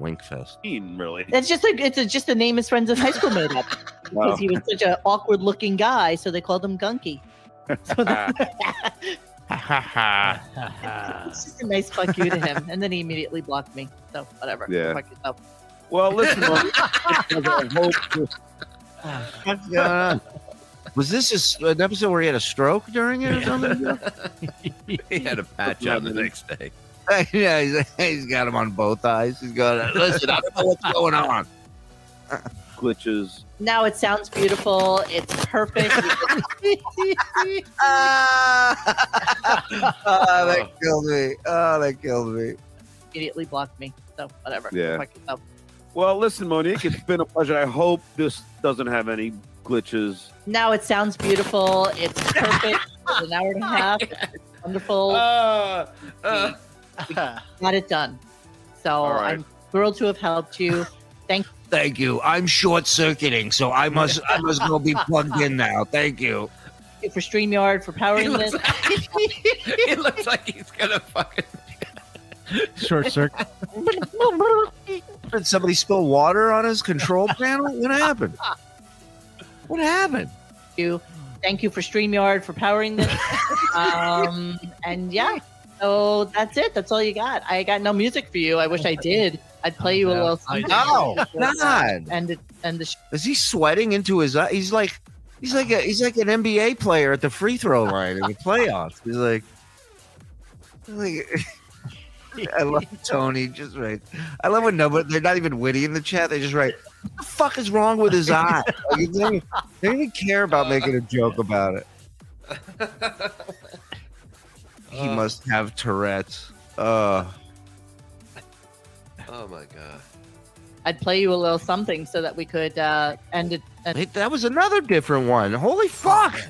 Wankfest. Really? That's just like it's just the name his friends of high school made up because he was such an awkward-looking guy, so they called him Gunky. So it's just a nice fuck you to him, and then he immediately blocked me. So whatever. Yeah. Fuck yourself. Well, listen. Was this just an episode where he had a stroke during it or something? He had a patch on the next day. Yeah, he's got him on both eyes. He's got, listen, I don't know what's going on. Glitches. Now it sounds beautiful. It's perfect. That killed me. Oh, that killed me. Immediately blocked me. So, whatever. Yeah. Well, listen, Monique, it's been a pleasure. I hope this doesn't have any glitches. Now it sounds beautiful. It's perfect. It's an hour and a half. It's wonderful. We got it done. So right. I'm thrilled to have helped you. Thank you. I'm short circuiting, so I must go be plugged in now. Thank you. Thank you for Streamyard for powering this. It looks like he's gonna fucking short circuit. Did somebody spill water on his control panel? What happened? What happened? Thank you for Streamyard for powering this. And yeah. So that's it. That's all you got. I got no music for you. I wish I did. I'd play you a little something. No, God. And the is he sweating into his eye? He's like an NBA player at the free throw line in the playoffs. He's like I love Tony. Just right. I love when nobody. They're not even witty in the chat. They just write. What the fuck is wrong with his eye? Like, they don't even care about making a joke about it. He must have Tourette's. Oh my God. I'd play you a little something so that we could end it. That was another different one. Holy fuck.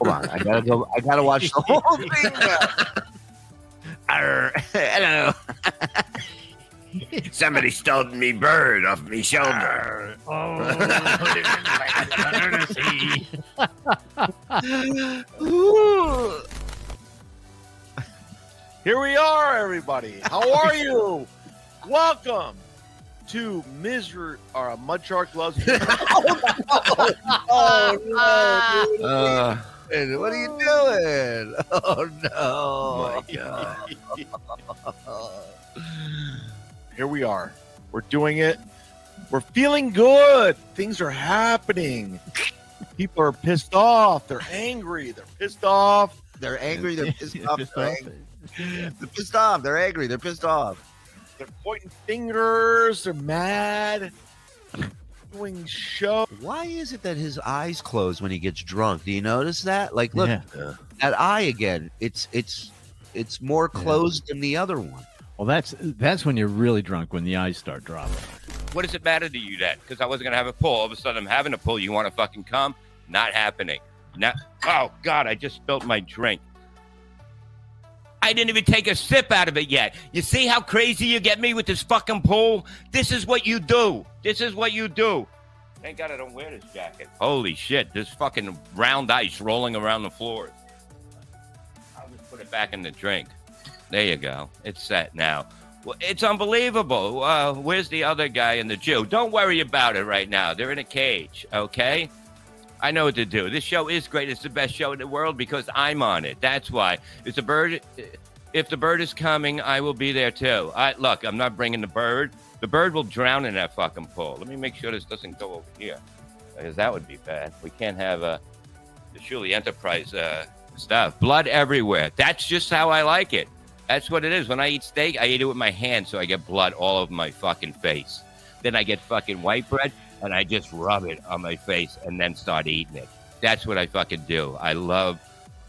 Hold on. I gotta go. I gotta watch the whole thing. Hello. Somebody stole me bird off me shoulder. Ooh. Here we are, everybody. How are you? Welcome to Misery or Mudshark Loves. Oh no! What are you doing? Oh no! Oh, my God. Here we are. We're doing it. We're feeling good. Things are happening. People are pissed off. They're angry. They're pissed off. They're angry. They're pissed off. They're angry. They're pissed off. They're angry. They're pissed off. They're pointing fingers. They're mad. Doing show. Why is it that his eyes close when he gets drunk? Do you notice that? Like, look, that eye again. It's more closed than the other one. Well, that's when you're really drunk, when the eyes start dropping. What does it matter to you that? Because I wasn't gonna have a pull. All of a sudden, I'm having a pull. You want to fucking come? Not happening. Now, oh God, I just spilled my drink. I didn't even take a sip out of it yet. You see how crazy you get me with this fucking pool? This is what you do. This is what you do. Thank God I don't wear this jacket. Holy shit, this fucking round ice rolling around the floor. I'll just put it back in the drink. There you go. It's set now. Well, it's unbelievable. Where's the other guy and the Jew? Don't worry about it right now. They're in a cage, okay? I know what to do. This show is great. It's the best show in the world because I'm on it. That's why. It's a bird. If the bird is coming, I will be there too. Look, I'm not bringing the bird. The bird will drown in that fucking pool. Let me make sure this doesn't go over here because that would be bad. We can't have the Shuley Enterprise stuff. Blood everywhere. That's just how I like it. That's what it is. When I eat steak, I eat it with my hands so I get blood all over my fucking face. Then I get fucking white bread. And I just rub it on my face and then start eating it. That's what I fucking do. I love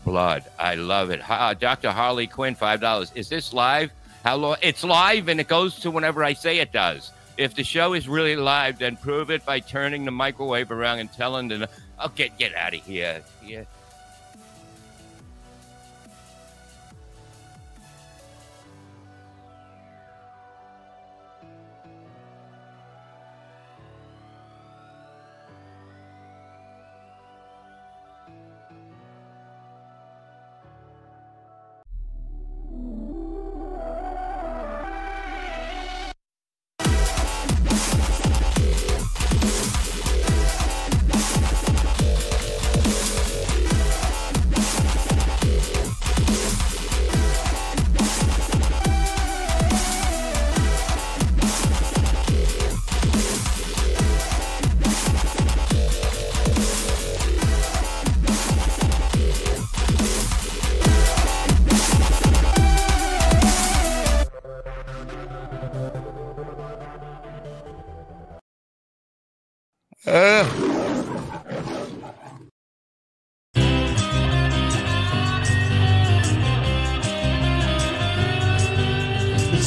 blood. I love it. Dr. Harley Quinn, $5. Is this live? How long? It's live and it goes to whenever I say it does. If the show is really live, then prove it by turning the microwave around and telling them, oh, get out of here. Yeah. It's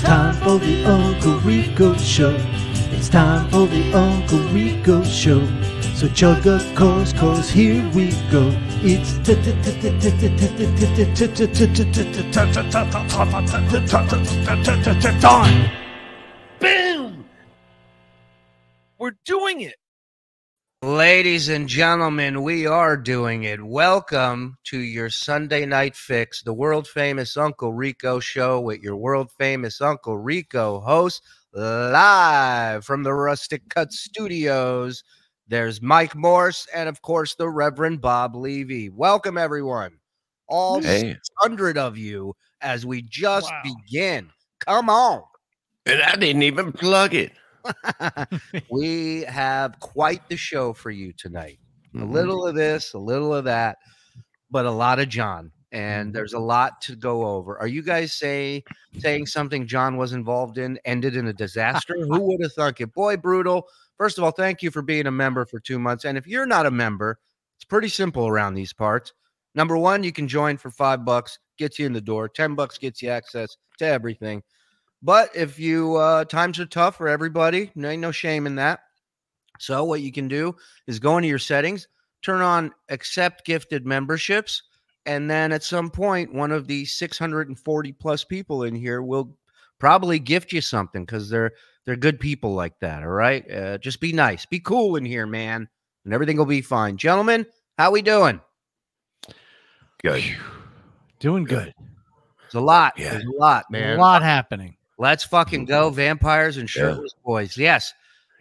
time for the Uncle Rico Show. It's time for the Uncle Rico Show. So chug a course, cause here we go. It's time. Boom! We're doing it. Ladies and gentlemen, we are doing it. Welcome to your Sunday Night Fix, the world-famous Uncle Rico Show with your world-famous Uncle Rico host, live from the Rustic Cut Studios. There's Mike Morse and, of course, the Reverend Bob Levy. Welcome, everyone. All 600 of you as we just begin. Come on. And I didn't even plug it. We have quite the show for you tonight. A little of this, a little of that, but a lot of John. And there's a lot to go over. Are you guys saying something John was involved in ended in a disaster? Who would have thunk it? Boy, brutal. First of all, thank you for being a member for 2 months. And if you're not a member, it's pretty simple around these parts. Number one, you can join for $5, gets you in the door. $10 gets you access to everything. But if you, times are tough for everybody, ain't no shame in that. So what you can do is go into your settings, turn on accept gifted memberships. And then at some point, one of the 640 plus people in here will probably gift you something because they're good people like that, all right? Just be nice. Be cool in here, man, and everything will be fine. Gentlemen, how we doing? Good. Doing good. It's a lot. Yeah. There's a lot, man. A lot happening. Let's fucking go, vampires and shirtless boys. Yes.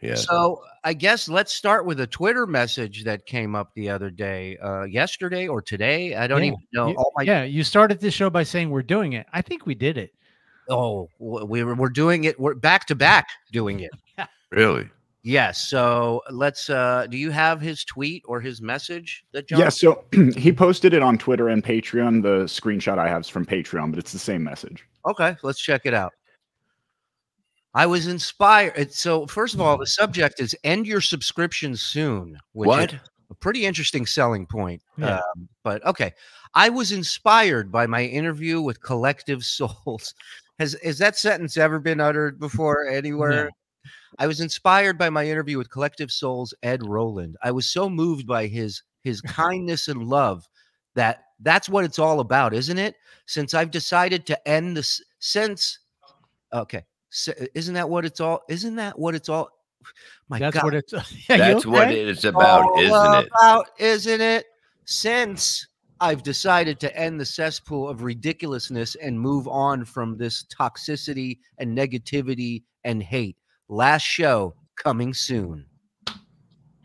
Yeah. So I guess let's start with a Twitter message that came up the other day, yesterday or today. I don't even know. You started this show by saying we're doing it. I think we did it. Oh, we're doing it. We're back to back doing it. Really? Yes. So let's, do you have his tweet or his message that John? Yeah. So he posted it on Twitter and Patreon. The screenshot I have is from Patreon, but it's the same message. Okay. Let's check it out. I was inspired. So first of all, the subject is end your subscription soon. Which is a pretty interesting selling point. Yeah. But okay. I was inspired by my interview with Collective Souls. Has that sentence ever been uttered before anywhere? No. I was inspired by my interview with Collective Souls' Ed Roland. I was so moved by his kindness and love that's what it's all about, isn't it? Since I've decided to end this isn't that what it's all? My God. That's what it's about, isn't it? Since I've decided to end the cesspool of ridiculousness and move on from this toxicity and negativity and hate. Last show coming soon.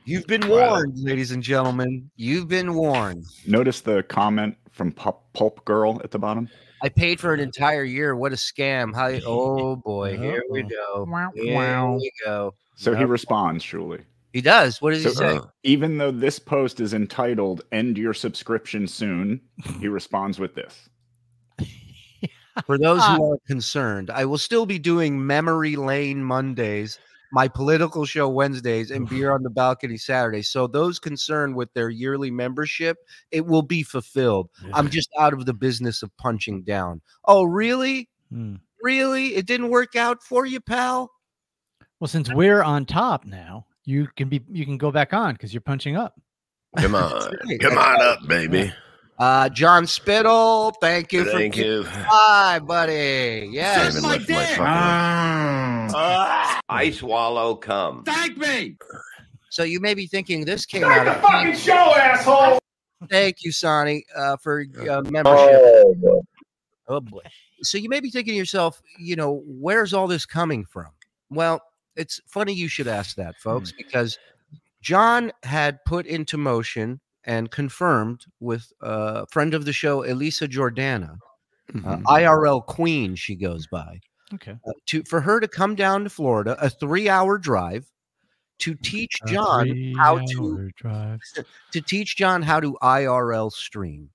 You've been warned, ladies and gentlemen. You've been warned. Notice the comment from Pulp Girl at the bottom. I paid for an entire year. What a scam. Oh, boy. Here we go. Here we go. So he responds, surely. He does. What does he say? Even though this post is entitled, End Your Subscription Soon, he responds with this. For those who are concerned, I will still be doing Memory Lane Mondays, my political show Wednesdays, and Beer on the Balcony Saturdays. So those concerned with their yearly membership, it will be fulfilled. I'm just out of the business of punching down. Oh, really? Really? It didn't work out for you, pal? Well, since we're on top now, you can go back on because you're punching up. Come on. Right. Come on up, baby. John Spittle, thank you. Thank you. Hi, buddy. Yes. My dick. I swallow cum. Thank me. So you may be thinking this came out of the fucking show, asshole. Thank you, Sonny, for membership. Oh, boy. So you may be thinking to yourself, you know, where's all this coming from? Well, it's funny you should ask that, folks, because John had put into motion and confirmed with a friend of the show, Elisa Jordana, IRL Queen, she goes by. Okay. For her to come down to Florida, a 3-hour drive, to teach John how to teach John how to IRL stream,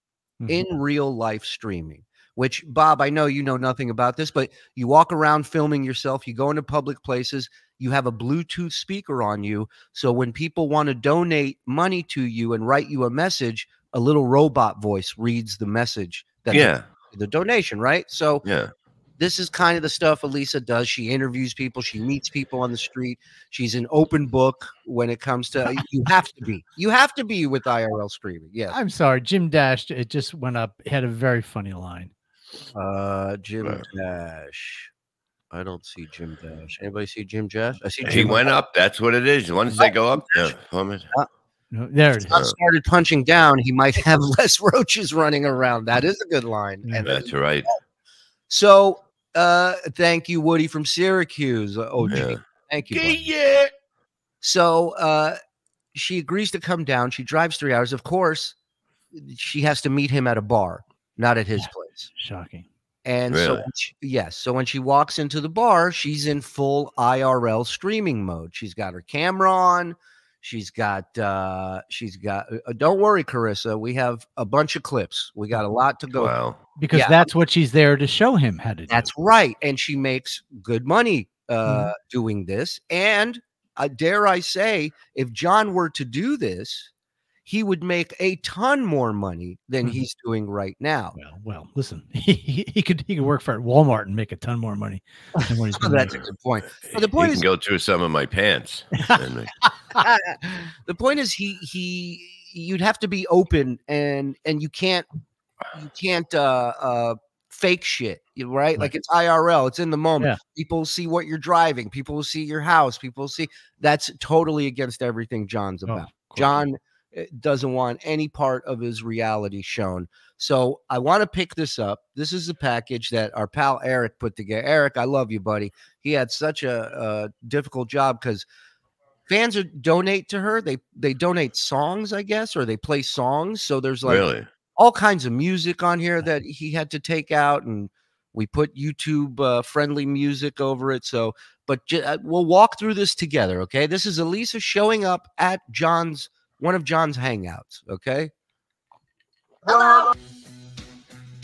in real life streaming, which, Bob, I know you know nothing about this, but you walk around filming yourself, you go into public places, you have a Bluetooth speaker on you. So when people want to donate money to you and write you a message, a little robot voice reads the message. That the donation, right? So this is kind of the stuff Elisa does. She interviews people. She meets people on the street. She's an open book when it comes to, you have to be. You have to be with IRL streaming. Yeah. I'm sorry. Jim Dash, it just went up. It had a very funny line. Jim Dash. I don't see Jim Dash. Anybody see Jim Dash? I see Jim. He went up. That's what it is. Once they go up, no, there it is. If I started punching down, he might have less roaches running around. That is a good line. And that's right. So, thank you, Woody from Syracuse. Oh, thank you. Yeah. So, she agrees to come down. She drives 3 hours. Of course, she has to meet him at a bar, not at his place. Shocking. And so, so when she walks into the bar, she's in full IRL streaming mode. She's got her camera on. She's got, don't worry, Carissa, we have a bunch of clips. We got a lot to go. Wow. Because that's what she's there to show him how to do. That's right. And she makes good money doing this. And dare I say, if John were to do this, he would make a ton more money than he's doing right now. Well, listen, he could work for at Walmart and make a ton more money than what he's doing. That's a good point. But the point is, go through some of my pants. The point is, you'd have to be open, and you can't fake shit, right? Like, it's IRL, it's in the moment. People see what you're driving, people will see your house, people see. That's totally against everything John's about. John doesn't want any part of his reality shown. So I want to pick this up. This is a package that our pal Eric put together. Eric, I love you, buddy. He had such a difficult job because fans donate to her. They donate songs, I guess, or they play songs. So there's like all kinds of music on here that he had to take out, and we put YouTube friendly music over it. So, but we'll walk through this together. Okay. This is Elisa showing up at John's, one of John's hangouts, okay? Hello.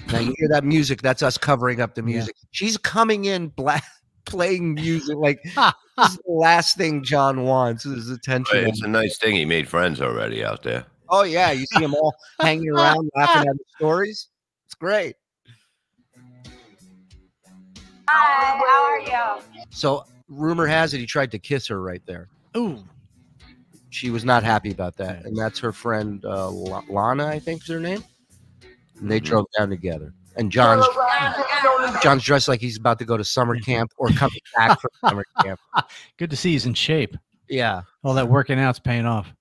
Now you hear that music. That's us covering up the music. Yeah. She's coming in playing music. Like, this is the last thing John wants is attention. Well, it's a nice thing. He made friends already out there. Oh, yeah. You see them all hanging around laughing at the stories. It's great. Hi, how are you? So rumor has it he tried to kiss her right there. Ooh. She was not happy about that, and that's her friend Lana, I think is her name. And they drove down together. And John's dressed like he's about to go to summer camp or coming back from summer camp. Good to see he's in shape. Yeah, all that working out's paying off.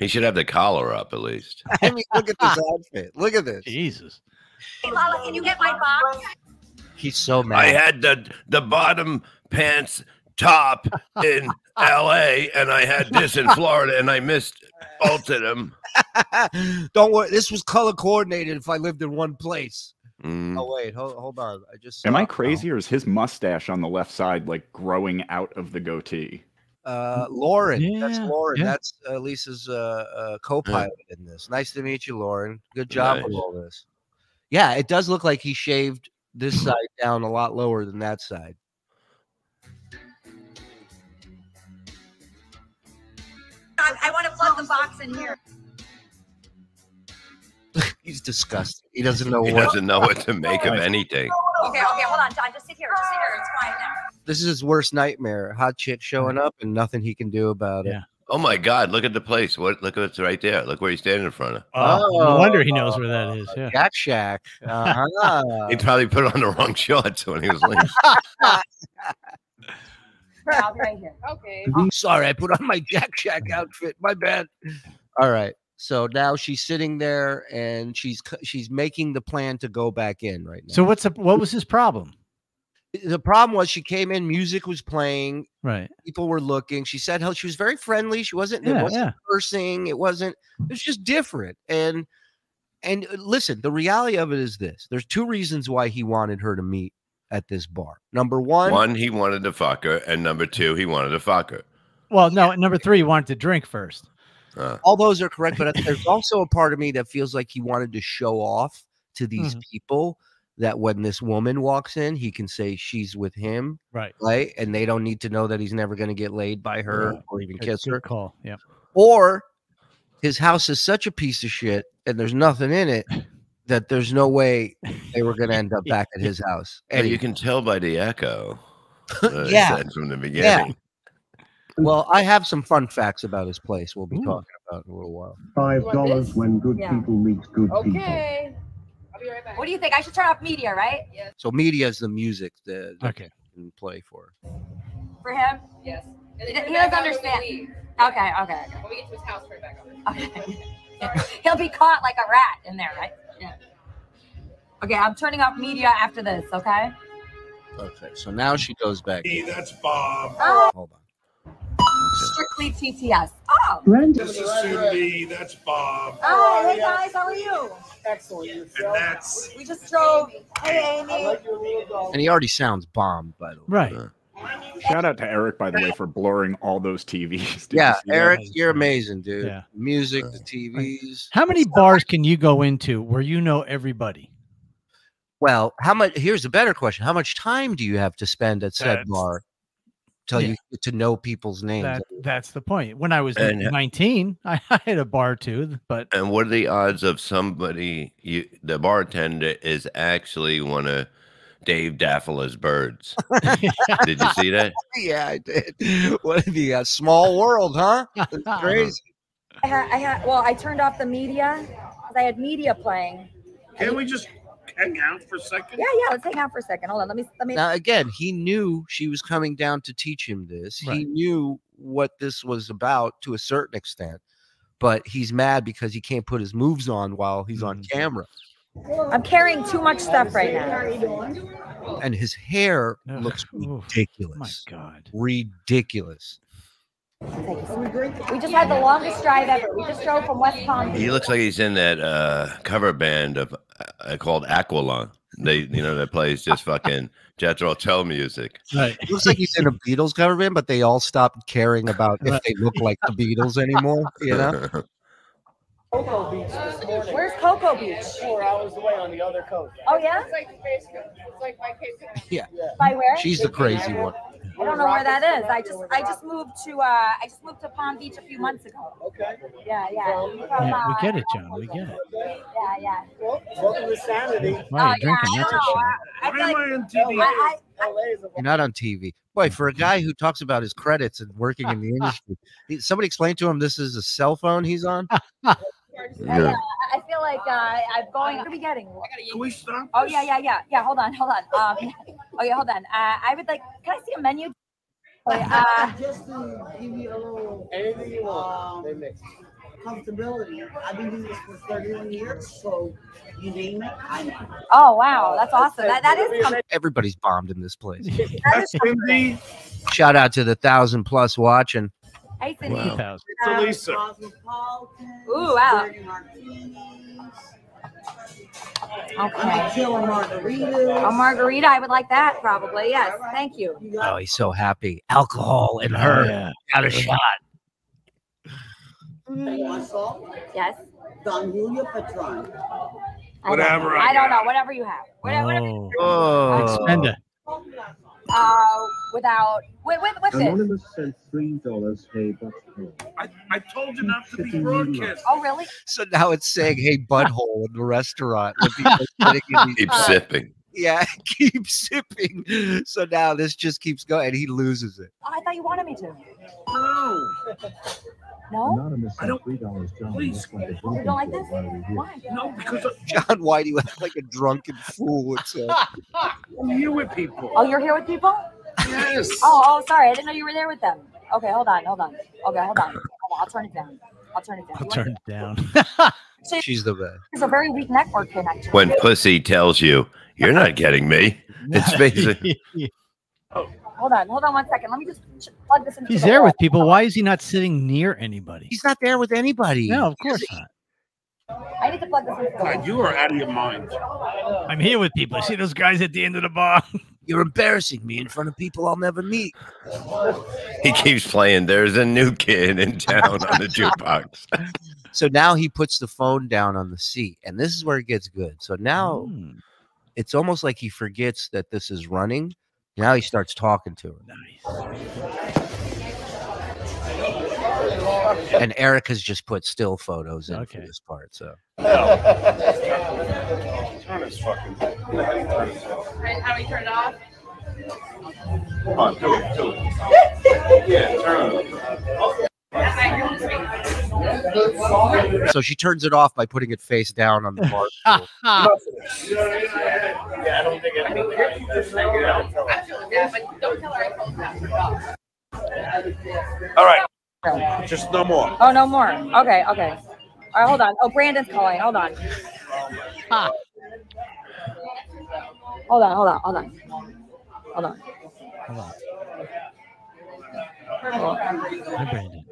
He should have the collar up at least. I mean, look at this outfit. Look at this. Jesus. Hey, Lala, can you get my box? He's so mad. I had the bottom pants top in LA, and I had this in Florida, and I bolted him. Don't worry, this was color coordinated. If I lived in one place. Oh wait, hold on. I just am I crazy, or is his mustache on the left side like growing out of the goatee? Lauren, that's Lauren. That's Lisa's co-pilot in this. Nice to meet you, Lauren. Good job with all this. Yeah, it does look like he shaved this side down a lot lower than that side. I want to plug the box in here. He's disgusted. He doesn't know. He doesn't know what to make of anything. Okay, hold on, John. Just sit here. Just sit here. It's quiet now. This is his worst nightmare. Hot chick showing up and nothing he can do about it. Oh my God! Look at the place. What? Look what's right there. Look where he's standing in front of. Oh, no wonder he knows where that is. Yeah. Gat Shack. He probably put on the wrong shorts when he was leaving. I'll right here. Okay. I'm sorry. I put on my Jack Shack outfit. My bad. All right. So now she's sitting there and she's making the plan to go back in right now. So what was his problem? The problem was she came in. Music was playing. Right. People were looking. She said she was very friendly. She wasn't. It wasn't cursing. It wasn't. It was just different. And listen, the reality of it is this: there's two reasons why he wanted her to meet at this bar. Number one, he wanted to fuck her, and number 2, he wanted to fuck her. Well, no, number 3, he wanted to drink first. All those are correct, but there's also a part of me that feels like he wanted to show off to these people that when this woman walks in, he can say she's with him, right? And they don't need to know that he's never going to get laid by her or even kiss her. Call, yeah. Or his house is such a piece of shit and there's nothing in it that there's no way they were going to end up back at his house. And you can tell by the echo. Yeah, from the beginning. Yeah. Well, I have some fun facts about his place we'll be talking about in a little while. $5 when good people meet good people. Okay. I'll be right back. What do you think? I should turn off media, right? Yes. So media is the music that you can play for. For him? Yes. He doesn't understand. Okay, okay. When we get to his house, right back on. Okay. He'll be caught like a rat in there, right? Yeah. Okay, I'm turning off media after this, okay? Okay, so now she goes back. Hey, that's Bob. Oh. Hold on. Strictly TTS. Oh, this is Cindy. That's Bob. Oh, hey guys, how are you? Excellent. And that's we just drove. Hey, Amy. I like your little dog. And he already sounds bomb, by the way. Right. Shout out to Eric, by the way, for blurring all those TVs. Dude. Yeah, Eric, you're amazing, dude. Yeah. Music, the TVs. How many bars can you go into where you know everybody? Well, how much? Here's a better question: how much time do you have to spend at said bar? Till you get to know people's names. That's the point. When I was 19, I had a bar too. But and what are the odds of somebody, the bartender, is actually one of Dave Daffila's birds? Did you see that? Yeah, I did. What if you got small world, huh? That's crazy. I turned off the media because I had media playing. Can we just hang out for a second? Yeah, let's hang out for a second. Hold on, let me. Now again, he knew she was coming down to teach him this. Right. He knew what this was about to a certain extent, but he's mad because he can't put his moves on while he's on camera. I'm carrying too much stuff right now, and his hair looks ridiculous. Oh my God, ridiculous. We just had the longest drive ever. We just drove from West Palm Beach. He looks like he's in that cover band of called Aqualon. That plays just fucking Jethro Tull music. Right. It looks like he's in a Beatles cover band, but they all stopped caring about if they look like the Beatles anymore. You know. Cocoa Beach this morning. Where's Cocoa Beach? 4 hours away on the other coast. Oh, yeah? It's like my case. Yeah. By where? She's the crazy one. I don't know where that is. I just moved to Palm Beach a few months ago. Okay. Yeah. We get it, John. We get it. Yeah. Well, welcome to sanity. Why are you drinking? That's a shame. Why am I on TV? You're not on TV. Boy, for a guy who talks about his credits and working in the industry, somebody explain to him this is a cell phone he's on. I feel like I'm going. What are we getting? Can we stop? Oh yeah. Hold on. Hold on. I would like. Can I see a menu? Just to give you a little. Anything you want. They mix. Comfortability. I've been doing this for 31 years, so you name it. I know. Oh wow, that's awesome. That is. Everybody's bombed in this place. Shout out to the 1,000+ watching. Hey, wow. It's Elisa. Ooh, wow. Okay. A margarita, I would like that probably. Yes, thank you. Oh, he's so happy. Alcohol in her. Yeah. Got a shot. Yes. Whatever. I don't know. Whatever you have. Whatever. Expender. What's Anonymous it? Said $3, hey butthole. I told you not to be broadcast. Oh, really? So now it's saying, hey, butthole in the restaurant. Keep sipping. Yeah, keep sipping. So now this just keeps going, and he loses it. Oh, I thought you wanted me to. No? Anonymous said $3, John. Please. You don't like this? Why? No, because John, why do you act like a drunken fool? I'm here with people. Oh, you're here with people? Yes. Oh, sorry. I didn't know you were there with them. Okay, hold on. Okay, hold on. I'll turn it down. So she's the best. It's a very weak network connection. When pussy tells you, you're not getting me. It's basically. Hold on one second. Let me just plug this in. He's there with people. Why is he not sitting near anybody? He's not there with anybody. No, of course not. I need to plug this in. God, you are out of your mind. I'm here with people. I see those guys at the end of the bar. You're embarrassing me in front of people I'll never meet. He keeps playing. There's a new kid in town on the jukebox. So now he puts the phone down on the seat, and this is where it gets good. So now it's almost like he forgets that this is running. Now he starts talking to her. Nice. And Eric has just put still photos in for this part. So. Turn his fucking thing. How do we turn it off? Come on, do it, do it. Yeah, turn it off. So she turns it off by putting it face down on the bar. Yeah, I don't think I all right. Just no more. Oh, no more. Okay, okay. All right, hold on. Oh, Brandon's calling. Hold on. Huh. Hold on, hold on, hold on. Hold on. Hold on. Hi, Brandon.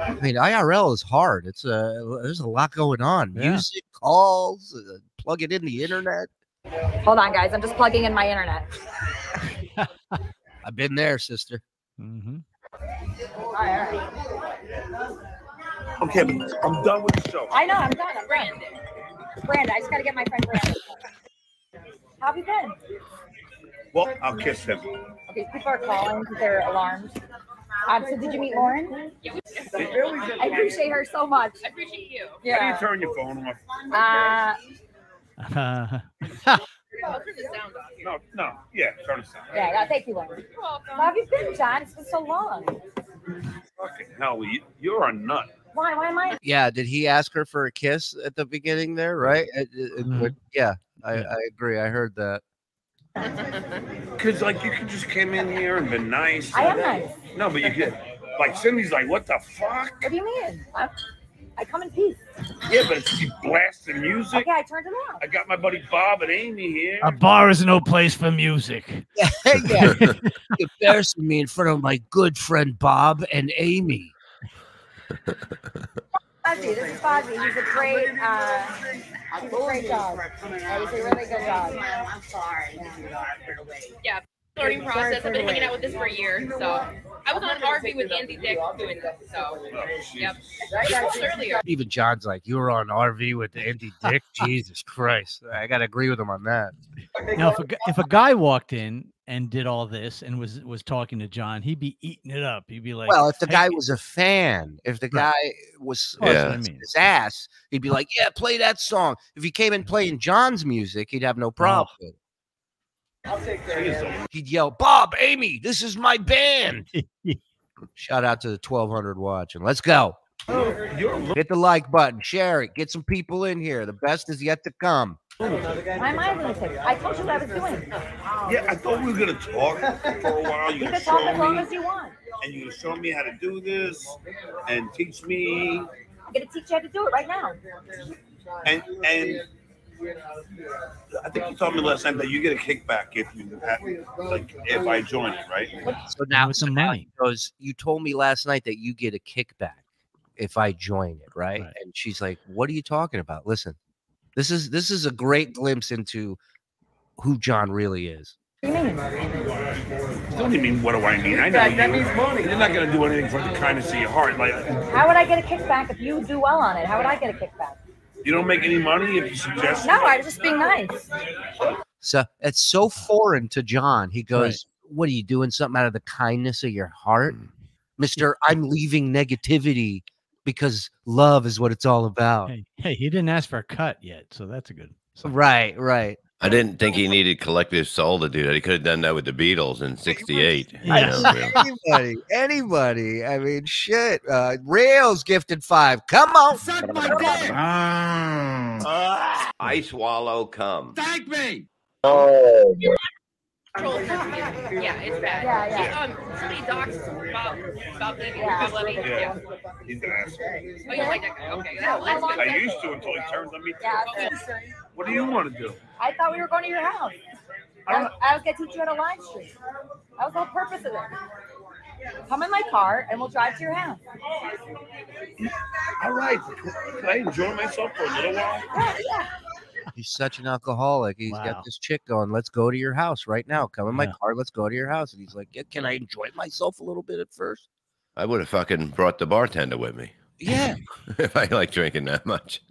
I mean, IRL is hard. It's there's a lot going on. Yeah. Music, calls, plugging in the internet. Hold on, guys. I'm just plugging in my internet. I've been there, sister. Mm-hmm. All right, all right. Okay, I'm done with the show. I know, I'm done. I'm Brandon. Brandon, I just got to get my friend Brandon. How have you been? Well, I'll kiss him. Okay, people are calling because they're alarmed. So did you meet Lauren? Yeah, I appreciate her so much. I appreciate you. Yeah. How do you turn your phone off? Oh, turn the sound off here. No, no, yeah, turn the sound off. Yeah, no, thank you, Lauren. You're welcome. How have you been, John? It's been so long. Fucking hell, you're a nut. Why? Why am I? Yeah, did he ask her for a kiss at the beginning there, right? Yeah, I agree. I heard that. Because, like, you could just come in here and be nice. I am nice. No, but you get, like, Cindy's like, what the fuck? What do you mean? I come in peace. Yeah, but she blasted music. Okay, I turned it off. I got my buddy Bob and Amy here. A bar is no place for music. Yeah, yeah. You're embarrassing me in front of my good friend Bob and Amy. Fuzzy, this is Fuzzy. He's a great, he's a great dog. Yeah, he's a really good dog. I'm sorry. Yeah, learning process. I've been hanging out with this for a year. So I was on RV with Andy Dick doing this. So yep. Earlier. Even John's like, you were on RV with Andy Dick. Jesus Christ, I gotta agree with him on that. Now, if a guy walked in and did all this and was talking to John, he'd be eating it up. He'd be like, well, if the guy was a fan, if the guy was his ass, he'd be like, yeah, play that song. If he came in playing John's music, he'd have no problem. Oh. I'll take that. He'd yell, Bob, Amy, this is my band. Shout out to the 1200 watching. Let's go. Hit the like button, share it, get some people in here. The best is yet to come. Why am I lunatic? I told you what I was doing. Yeah, I thought we were going to talk for a while. You can talk as long as you want. And you're going to show me how to do this and teach me. I'm going to teach you how to do it right now. And I think you told me last time that you get a kickback if you if I join it, right? So now it's some money. Because you told me last night that you get a kickback if I join it, right? And she's like, what are you talking about? Listen. This is a great glimpse into who John really is. What do you mean? What do you mean? What do I mean? I know that means money. You're not going to do anything for the kindness of your heart. Like, how would I get a kickback if you do well on it? How would I get a kickback? You don't make any money if you suggest. No, I was just being nice. So it's so foreign to John. He goes, "What are you doing? Something out of the kindness of your heart, Mister? I'm leaving negativity." Because love is what it's all about. Hey, he didn't ask for a cut yet, so that's a good. Sign. Right, right. I didn't think he needed Collective Soul to do that. He could have done that with the Beatles in '68. Yes. Anybody. I mean, shit. Rails gifted 5. Come on, suck my dick. I swallow cum. Thank me. Oh. Yeah, it's bad. Yeah. Somebody doxed Bob Levy. Yeah. He's an asshole. Oh, you like that guy? Okay. I used to until he turned on me. Yeah, what do you want to do? I thought we were going to your house. I was going to teach you how to live stream. That was the whole purpose of it. Come in my car and we'll drive to your house. All right. Can I enjoy myself for a little while? Yeah. He's such an alcoholic. He's got this chick going, let's go to your house right now. Come in my car. Let's go to your house. And he's like, yeah, can I enjoy myself a little bit at first? I would have fucking brought the bartender with me. Yeah. If I like drinking that much.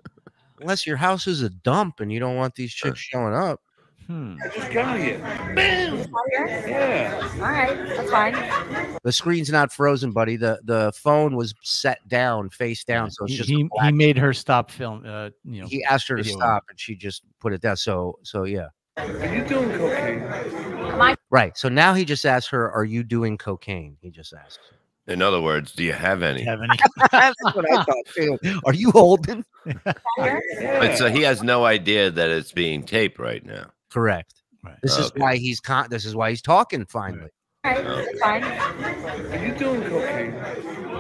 unless your house is a dump and you don't want these chicks showing up. I just got you. Boom. Yeah. All right. That's fine. The screen's not frozen, buddy. The phone was set down, face down. So it's just he made her stop film. You know, he asked her to stop, and she just put it down. So yeah. Are you doing cocaine? Right. So now he just asked her, "Are you doing cocaine?" He just asked. In other words, do you have any? That's what I thought too. Are you holding? Yeah. So he has no idea that it's being taped right now. Correct. Right. This is why he's this is why he's talking finally. All right, that's fine. Are you doing cocaine?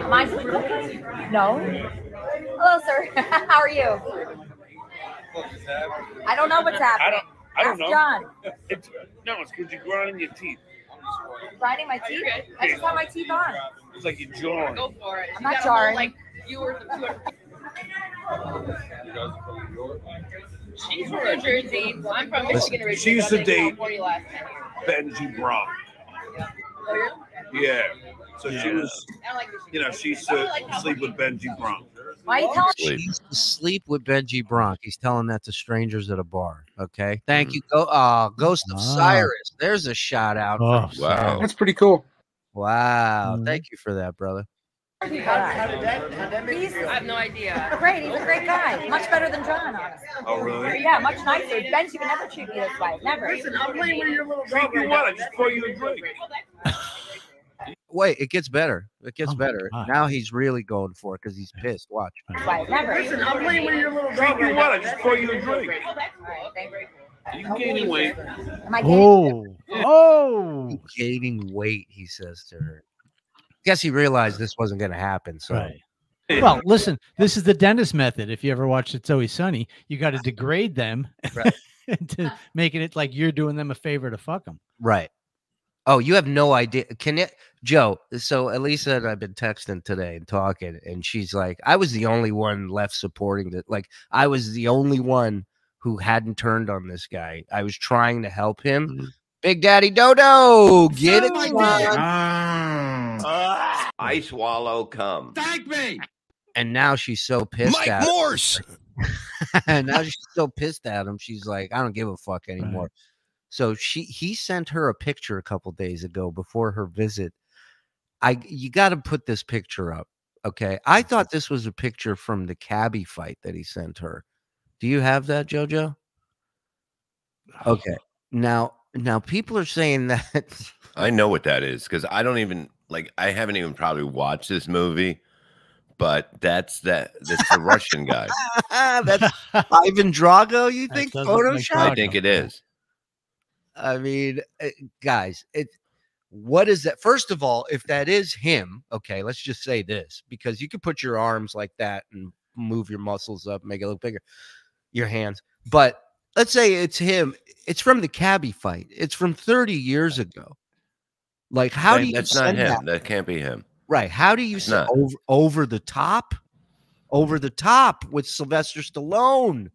Am I doing cocaine? No. Hello, sir. How are you? What's happening? I don't know what's happening. I don't know. John. It's because you're grinding your teeth. Grinding my teeth? I just have my teeth on. It's like you're jarring. Go for it. I'm not jarring. Like viewers of Twitter. You guys are from New York? She's from New Jersey. I'm from Michigan originally. She used to date Benji Brom. Yeah. So she was, she used to sleep with Benji Brom. Why are you telling me? She used to sleep with Benji Bronk. He's telling that to strangers at a bar. Okay. Thank you. Ghost of Cyrus. There's a shout out. Oh, wow. That's pretty cool. Wow. Thank you for that, brother. How did that make you feel? I have no idea. Great. He's a great guy. Much better than John, honestly. Oh, really? Yeah, much nicer. Benji would never treat me this way. Never. Listen, I'm playing with your little drink. You want? I just pour you a drink. Wait, it gets better. It gets better. Now he's really going for it because he's pissed. Watch. Listen, I'm playing with your little drink. You want? I just pour you a drink. Oh, that's cool. Thank you. Are you gaining weight? Oh. Gaining weight, he says to her. Guess he realized this wasn't going to happen. So, well, listen, this is the dentist method. If you ever watched It's Always Sunny, you got to degrade them to making it like you're doing them a favor to fuck them. Right. Oh, you have no idea. Can it, Joe? So Elisa and I've been texting today and talking, and she's like, "I was the only one left supporting that. Like, I was the only one who hadn't turned on this guy. I was trying to help him." Mm-hmm. Big Daddy Dodo, get it, I swallow cum. Thank me. And now she's so pissed at Mike Morse. And now she's so pissed at him. She's like, I don't give a fuck anymore. Right. So he sent her a picture a couple days ago before her visit. You got to put this picture up, okay? I thought this was a picture from the cabbie fight that he sent her. Do you have that, JoJo? Okay. Now people are saying that. I know what that is because I don't even like. I haven't even probably watched this movie, but that's the Russian guy. That's Ivan Drago. You think Photoshop? I think it is. I mean, guys, what is that? First of all, if that is him, okay, let's just say this because you could put your arms like that and move your muscles up, make it look bigger, your hands, but. Let's say it's him. It's from the cabbie fight. It's from 30 years ago. Like, how do you? That's not him. That can't be him. Right? How do you say over the top with Sylvester Stallone?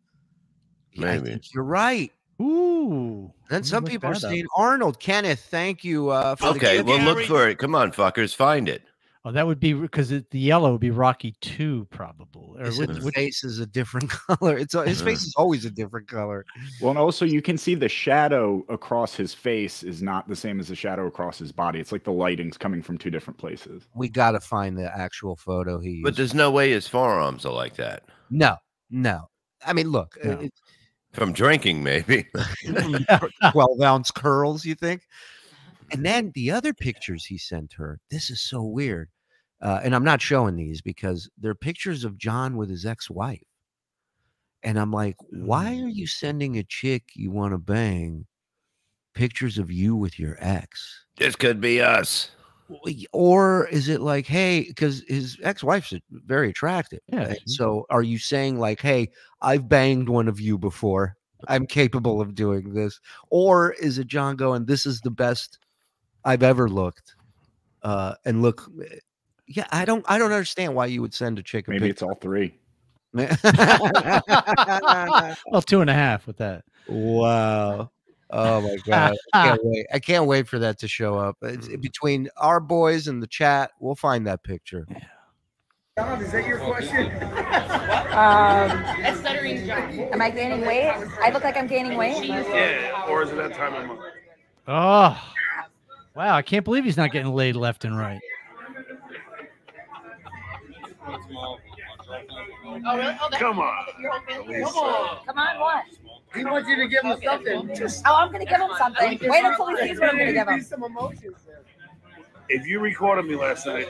Maybe I think you're right. Ooh. Then some people are saying Arnold. Kenneth, thank you. For okay, well, look for it. Come on, fuckers, find it. Oh, that would be because the yellow would be Rocky 2, probably. Or his face is a different color. His face is always a different color. Well, and also you can see the shadow across his face is not the same as the shadow across his body. It's like the lighting's coming from two different places. We got to find the actual photo he used. But there's no way his forearms are like that. No. I mean, look. No. From drinking, maybe. 12-ounce curls, you think? And then the other pictures he sent her, this is so weird. And I'm not showing these because they're pictures of John with his ex-wife. And I'm like, why are you sending a chick you want to bang pictures of you with your ex? This could be us. Or is it like, hey, because his ex-wife's very attractive. Yeah. Right? So are you saying like, hey, I've banged one of you before. I'm capable of doing this. Or is it John going, this is the best I've ever looked. And look, yeah, I don't understand why you would send a chick. Maybe it's all three. Well, 2.5 with that. Wow. Oh my God. I can't wait for that to show up. It's between our boys and the chat. We'll find that picture. Yeah. Donald, is that your question? What? Stuttering John. Am I gaining weight? I look like I'm gaining weight? Yeah, or is it that time of month? Oh, wow. I can't believe he's not getting laid left and right. Come on. Come on, what? He wants you to give him something. Oh, I'm going to give him something. Wait until he sees what I'm going to give him. Some emotions there. If you recorded me last night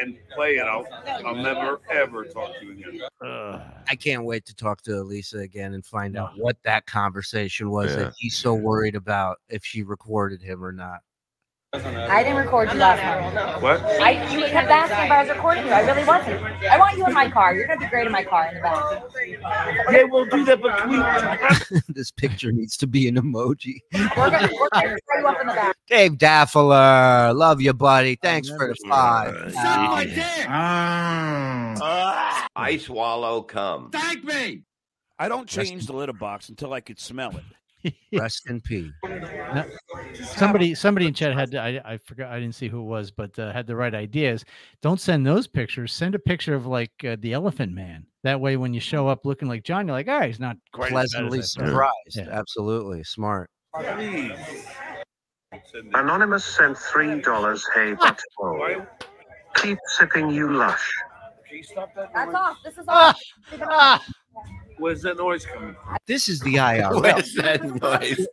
and play it out, I'll never, ever talk to you again. I can't wait to talk to Elisa again and find out what that conversation was that he's so worried about, if she recorded him or not. I didn't record you last night. What? You kept asking if I was recording you. I really wasn't. I want you in my car. You're going to be great in my car in the back. Yeah, we'll do that, but this picture needs to be an emoji. We're going to throw you up in the back. Dave Daffler, love you, buddy. Thanks for the five. Suck my dick. I swallow cum. Thank me. I don't change the litter box until I could smell it. Rest in peace. Now, somebody in chat had, I forgot, I didn't see who it was, but had the right ideas. Don't send those pictures. Send a picture of like the Elephant Man. That way, when you show up looking like John, you're like, ah, he's not quite pleasantly surprised. Yeah. Absolutely smart. Anonymous sent $3. Hey, what's wrong? Keep sipping, you lush. That's off. This is off. Where's that noise coming from? This is the IRL. Where's that noise?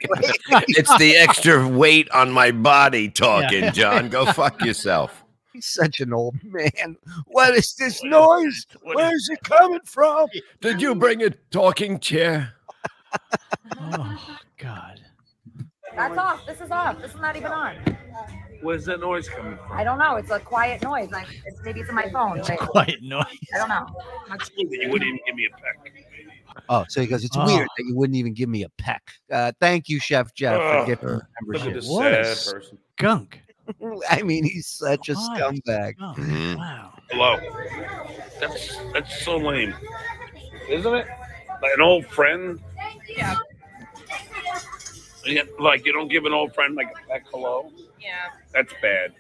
It's the extra weight on my body talking, John. Go fuck yourself. He's such an old man. What is this noise? Where's it coming from? Did you bring a talking chair? Oh, God. That's off. This is off. This is not even on. Where's that noise coming from? I don't know. It's a quiet noise. Maybe it's on my phone. It's a quiet noise. I don't know. That's cool that you wouldn't even give me a peck. Oh, so he goes, it's weird that you wouldn't even give me a peck. Thank you, Chef Jeff, for giving membership. What a skunk. I mean, he's such a scumbag. Oh, wow. Hello. That's so lame. Isn't it? Like an old friend? Yeah. Like, you don't give an old friend like a peck hello? Yeah. That's bad.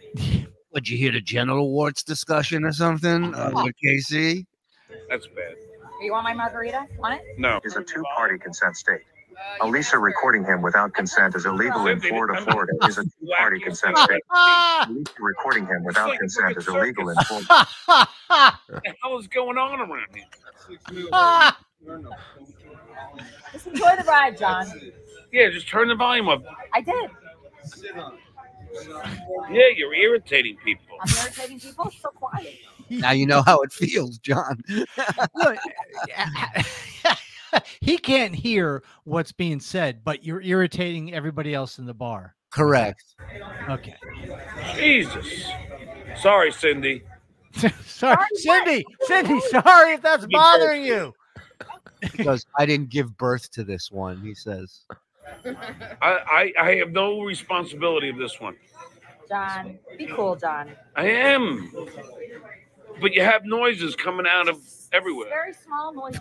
Would you hear the genital warts discussion or something with Casey? That's bad. You want my margarita? Want it? No. Is a two-party consent state. Elisa recording him without consent is illegal in Florida. Florida is a two-party consent state. Elisa recording him without consent is illegal in Florida. What the hell is going on around here? Just enjoy the ride, John. Yeah, just turn the volume up. I did. Yeah, you're irritating people. I'm irritating people? It's so quiet. Now you know how it feels, John. He can't hear what's being said, but you're irritating everybody else in the bar. Correct. Okay. Jesus. Sorry, Cindy. Sorry, Cindy. Cindy, sorry if that's bothering you. Because I didn't give birth to this one, he says. I have no responsibility of this one. John, be cool, John. I am. But you have noises coming out of everywhere. Very small noises.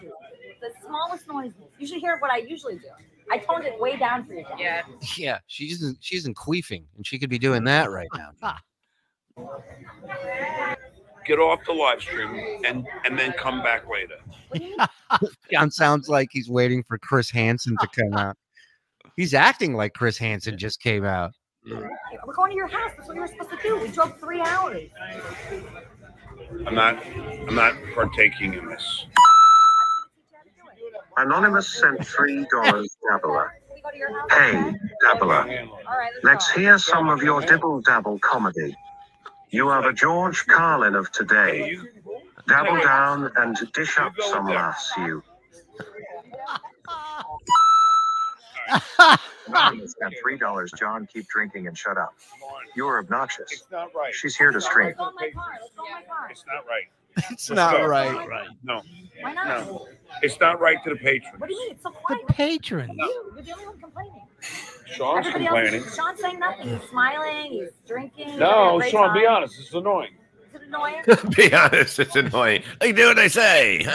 The smallest noises. You should hear what I usually do. I toned it way down for you. John. Yeah. Yeah. She's in queefing, and she could be doing that right now. Get off the live stream and then come back later. John sounds like he's waiting for Chris Hansen to come out. He's acting like Chris Hansen just came out. We're going to your house. That's what we were supposed to do. We drove 3 hours. I'm not partaking in this. Anonymous sent $3, Dabla. Hey, Dabla. Let's hear some of your dibble dabble comedy. You are the George Carlin of today. Dabble down and dish up some laughs, you. Anonymous spent $3. John, keep drinking and shut up. You're obnoxious. It's not right. She's here to stream. Let's go in my car. Let's go in my car. It's not right. It's not right. Right. No. Why not? No. It's not right to the patrons. What do you mean? It's so quiet. The patrons. You're the only one complaining. Sean's complaining. Sean's saying nothing. He's smiling. He's drinking. No, Sean, be honest. It's annoying. Is it annoying? Be honest. It's annoying. They do what I say.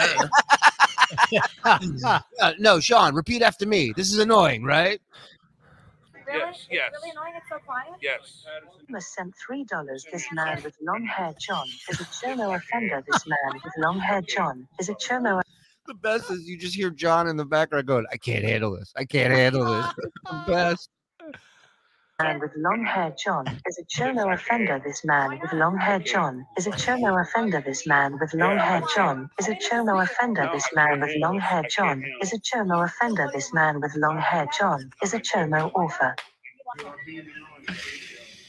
No, Sean, repeat after me. This is annoying, right? Really? Yes, yes. It's really annoying. It's so quiet. Yes. Must send $3. This man with long hair, John, is a chomo offender. This man with long hair, John, is a chomo. the best is you just hear John in the background going, I can't handle this. I can't handle this. It's the best. Man with long hair John is a cholo offender. This man with long hair John is a cholo offender. This man with long hair John is a cholo offender. This man with long hair John is a cholo offender. This man with long hair John is a cholo author.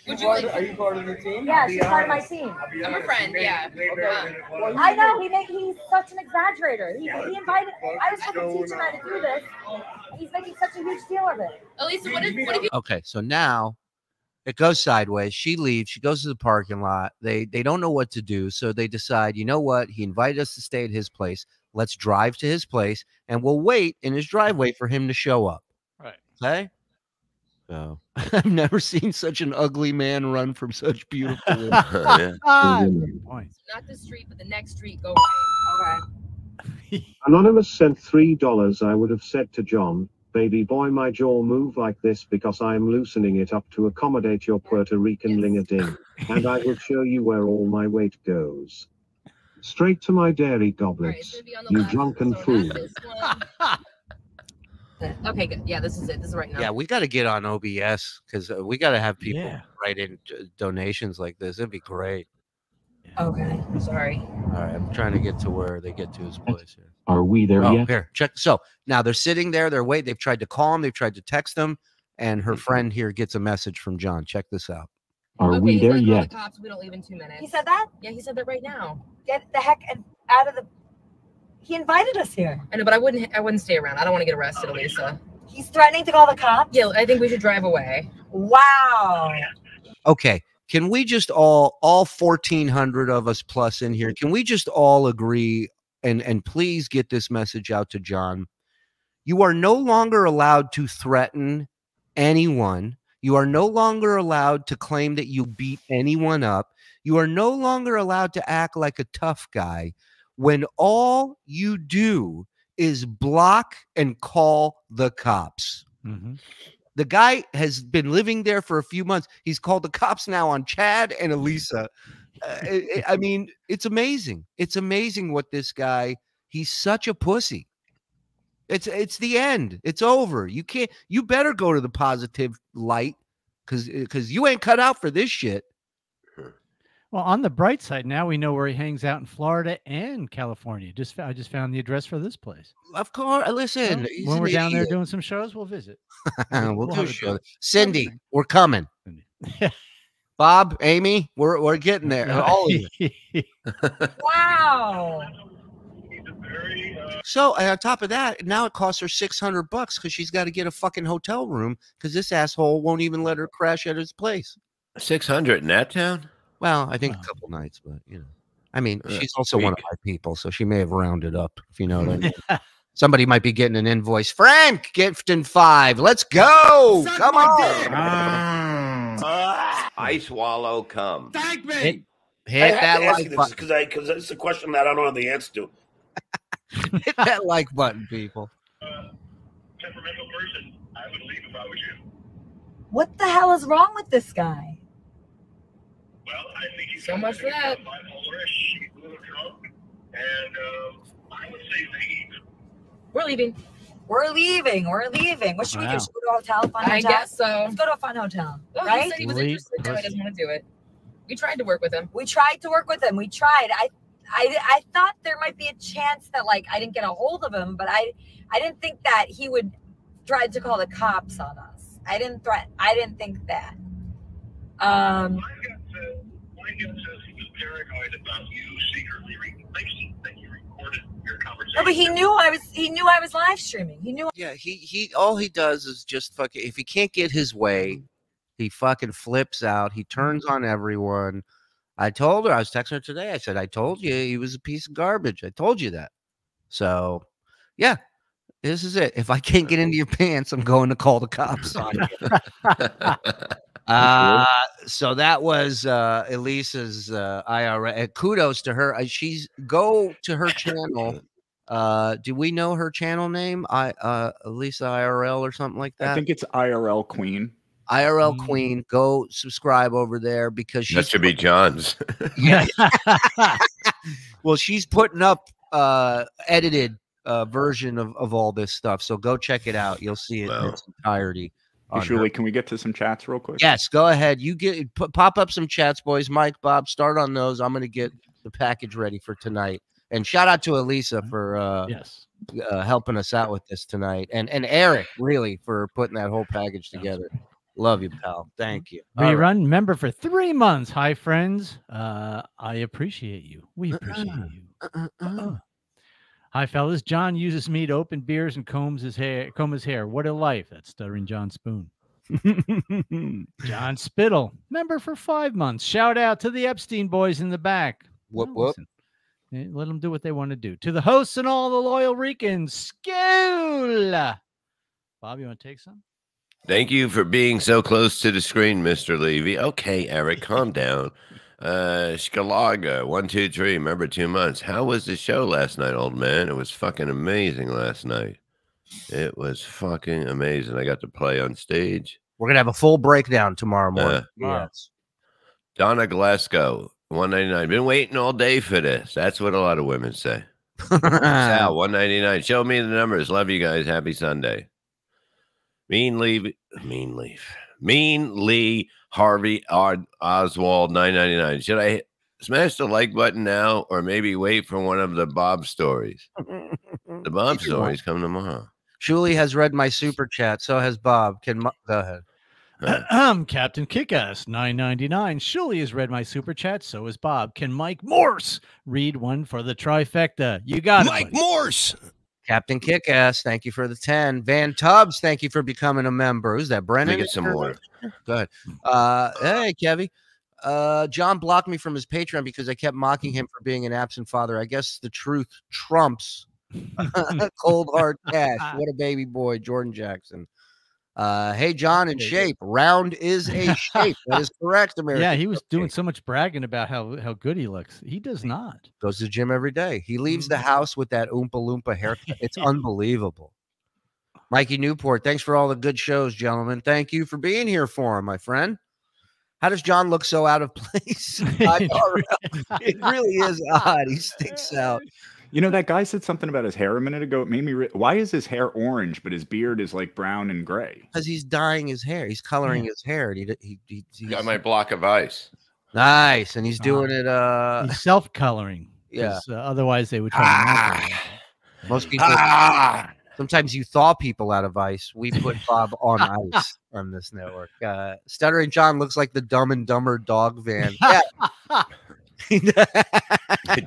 Are you part of the team? Yeah, she's part of my team. I'm a friend, yeah. I know, he's such an exaggerator. He invited, I was trying to teach him how to do this. He's making such a huge deal of it. Elisa, what if you... Okay, so now it goes sideways. She leaves. She goes to the parking lot. They don't know what to do, so they decide, you know what? He invited us to stay at his place. Let's drive to his place, and we'll wait in his driveway for him to show up. Right. Okay? So I've never seen such an ugly man run from such beautiful women. Not the street, but the next street. Go right. Okay. Anonymous sent $3. I would have said to John, baby boy, my jaw move like this because I'm loosening it up to accommodate your Puerto Rican ling-a-ding, and I will show you where all my weight goes. Straight to my dairy goblets, right, you drunken fool. Okay, good. Yeah, this is it. This is right now. Yeah, we got to get on OBS because we got to have people write in donations like this. It'd be great. Okay, sorry. All right, I'm trying to get to where they get to his place. Here. Are we there yet? Here, check. So now they're sitting there. They're waiting. They've tried to call him. They've tried to text him. And her friend here gets a message from John. Check this out. Are we there yet? The cops. We don't leave in 2 minutes. He said that? Yeah, he said that right now. Get the heck out of the... He invited us here. I know, but I wouldn't stay around. I don't want to get arrested, Elisa. He's threatening to call the cops? Yeah, I think we should drive away. Wow. Okay. Can we just all 1,400 of us plus in here, can we just all agree and please get this message out to John? You are no longer allowed to threaten anyone. You are no longer allowed to claim that you beat anyone up. You are no longer allowed to act like a tough guy. When all you do is block and call the cops. Mm-hmm. The guy has been living there for a few months. He's called the cops now on Chad and Elisa. I mean, it's amazing. It's amazing what this guy, he's such a pussy. It's the end. It's over. You can't, you better go to the positive light because you ain't cut out for this shit. Well, on the bright side, now we know where he hangs out in Florida and California. I just found the address for this place. Of course. Listen. Well, when we're down there doing some shows, we'll visit. we'll do a show. Cindy, we're coming. Bob, Amy, we're getting there. All of you. Wow. So on top of that, now it costs her $600 because she's got to get a fucking hotel room because this asshole won't even let her crash at his place. 600 in that town? Well, I think a couple nights, but, you know, I mean, she's also one of my people, so she may have rounded up, if you know what I mean. Somebody might be getting an invoice. Frank, gifting 5. Let's go. Suck come on. I swallow cum. Thank me. Hit that like button. Because it's a question that I don't have the answer to. Hit that like button, people. Temperamental person. I would leave if I was you. What the hell is wrong with this guy? Well, I think he's so much for that. She's a little drunk, and I would say leave. We're leaving. We're leaving. We're leaving. What should we do? Should we go to a hotel? Fun hotel? I guess so. Let's go to a fun hotel. Well, right? He said he was interested. No, he doesn't want to do it. We tried to work with him. We tried to work with him. We tried. I thought there might be a chance that like I didn't get a hold of him, but I didn't think that he would try to call the cops on us. I didn't think that. My guess is he was paranoid about you secretly thinking that you recorded your conversation. No, but he knew I was. He knew I was live streaming. He knew. Yeah, he. All he does is just fucking. If he can't get his way, he fucking flips out. He turns on everyone. I told her. I was texting her today. I said, "I told you he was a piece of garbage. I told you that." So, yeah. This is it. If I can't get into your pants, I'm going to call the cops on you. So that was Elisa's IRL. Kudos to her. She's go to her channel. Do we know her channel name? Elisa IRL or something like that. I think it's IRL Queen. IRL Queen. Go subscribe over there because she's that should be John's. Yeah. Well, she's putting up edited version of all this stuff. So go check it out. You'll see it in its entirety. Julie, can we get to some chats real quick? Yes, go ahead. You get pop up some chats, boys. Mike, Bob, start on those. I'm going to get the package ready for tonight. And shout out to Elisa for helping us out with this tonight, and Eric really for putting that whole package together. Love you, pal. Thank you. Rerun member for 3 months. Hi, friends. I appreciate you. We appreciate you. Hi, fellas. John uses me to open beers and comb his hair. What a life. That's Stuttering John Spoon. John Spittle, member for 5 months. Shout out to the Epstein boys in the back. Whoop, whoop. Let them do what they want to do. To the hosts and all the loyal Ricans, Skoola. Bob, you want to take some? Thank you for being so close to the screen, Mr. Levy. Okay, Eric, calm down. Skalaga, 123, remember 2 months. How was the show last night, old man? It was fucking amazing last night. It was fucking amazing. I got to play on stage. We're going to have a full breakdown tomorrow morning. Yes. Donna Glasgow, 199. Been waiting all day for this. That's what a lot of women say. Sal, 199. Show me the numbers. Love you guys. Happy Sunday. Mean Lee Harvey Oswald 999. Should I smash the like button now, or maybe wait for one of the Bob stories? The Bob stories come tomorrow. Julie has read my super chat. So has Bob. Go ahead. Captain Kickass 999. Shuli has read my super chat. So is Bob. Can Mike Morse read one for the trifecta? You got Mike Morse. Captain Kickass, thank you for the 10. Van Tubbs, thank you for becoming a member. Who's that? Brennan. Get some water. Go ahead. Hey, Kevy. John blocked me from his Patreon because I kept mocking him for being an absent father. I guess the truth trumps cold hard cash. What a baby boy, Jordan Jackson. Hey, John in shape. Round is a shape. That is correct, America. Yeah, he was doing so much bragging about how good he looks. He does not. Goes to the gym every day. He leaves the house with that Oompa Loompa haircut. It's unbelievable. Mikey Newport, thanks for all the good shows, gentlemen. Thank you for being here for him, my friend. How does John look so out of place? It really is odd. He sticks out. You know, that guy said something about his hair a minute ago. It made me why is his hair orange, but his beard is like brown and gray? Because he's dyeing his hair. He's coloring his hair. He got my block of ice. Nice. And he's doing it. He's self-coloring. Yeah. Otherwise, they would try to most people. Sometimes you thaw people out of ice. We put Bob on ice on this network. Stuttering John looks like the Dumb and Dumber dog van. Yeah. It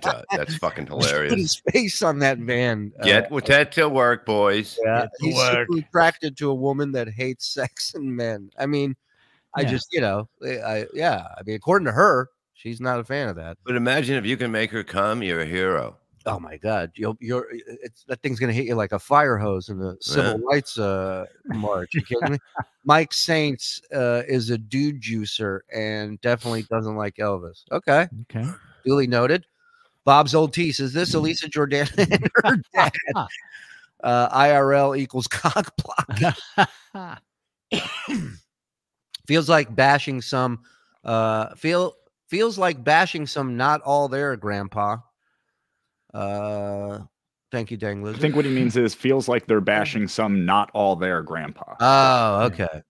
does. That's fucking hilarious. Put his face on that van. Get with that to work, boys. Yeah, he's super attracted to a woman that hates sex and men. I mean, I just, you know, I mean, according to her, she's not a fan of that. But imagine if you can make her come, you're a hero. Oh my God, that thing's gonna hit you like a fire hose in the civil rights march. You kidding me? Mike Saints is a dude juicer and definitely doesn't like Elvis. Okay, okay, duly noted. Bob's old tease. Is this Elisa Jordana and her dad? IRL equals cock block. Feels like bashing some. Feels like bashing some. Not all there, Grandpa. Thank you, Dang Lizard. I think what he means is feels like they're bashing some, not all there, Grandpa. Oh, okay.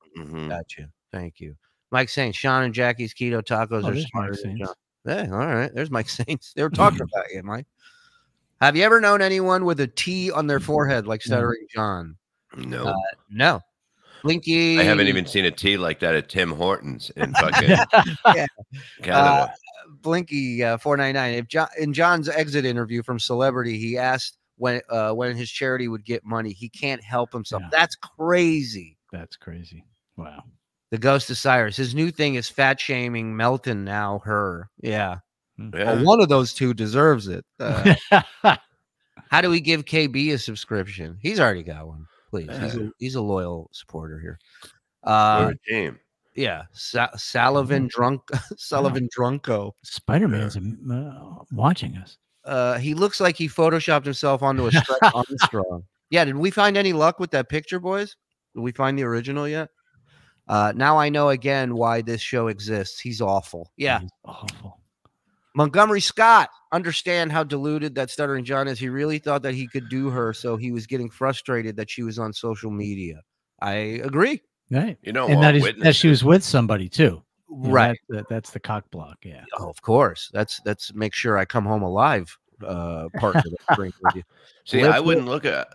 Gotcha. Thank you. Mike Saints, Sean and Jackie's keto tacos are smarter than John. Hey, all right. There's Mike Saints. They were talking about you, Mike. Have you ever known anyone with a T on their forehead like Stuttering John? No. No. Blinky. I haven't even seen a T like that at Tim Hortons in fucking Canada. Blinky 499. If in John's exit interview from Celebrity, he asked when his charity would get money. He can't help himself. Yeah. That's crazy. That's crazy. Wow. The Ghost of Cyrus. His new thing is fat shaming Melton. Now her. Yeah. Well, one of those two deserves it. How do we give KB a subscription? He's already got one. Please. He's a loyal supporter here. Yeah, Sullivan Drunko. Spider-Man's watching us. He looks like he photoshopped himself onto a stretch on the straw. Yeah, did we find any luck with that picture, boys? Did we find the original yet? Now I know again why this show exists. He's awful. Yeah, he's awful. Montgomery Scott, understand how deluded that Stuttering John is. He really thought that he could do her, so he was getting frustrated that she was on social media. I agree. Right. You know, and that she was with somebody too. Right. That's the cock block. Yeah. Oh, of course. That's make sure I come home alive. Part of the drink with you. See, I wouldn't look at.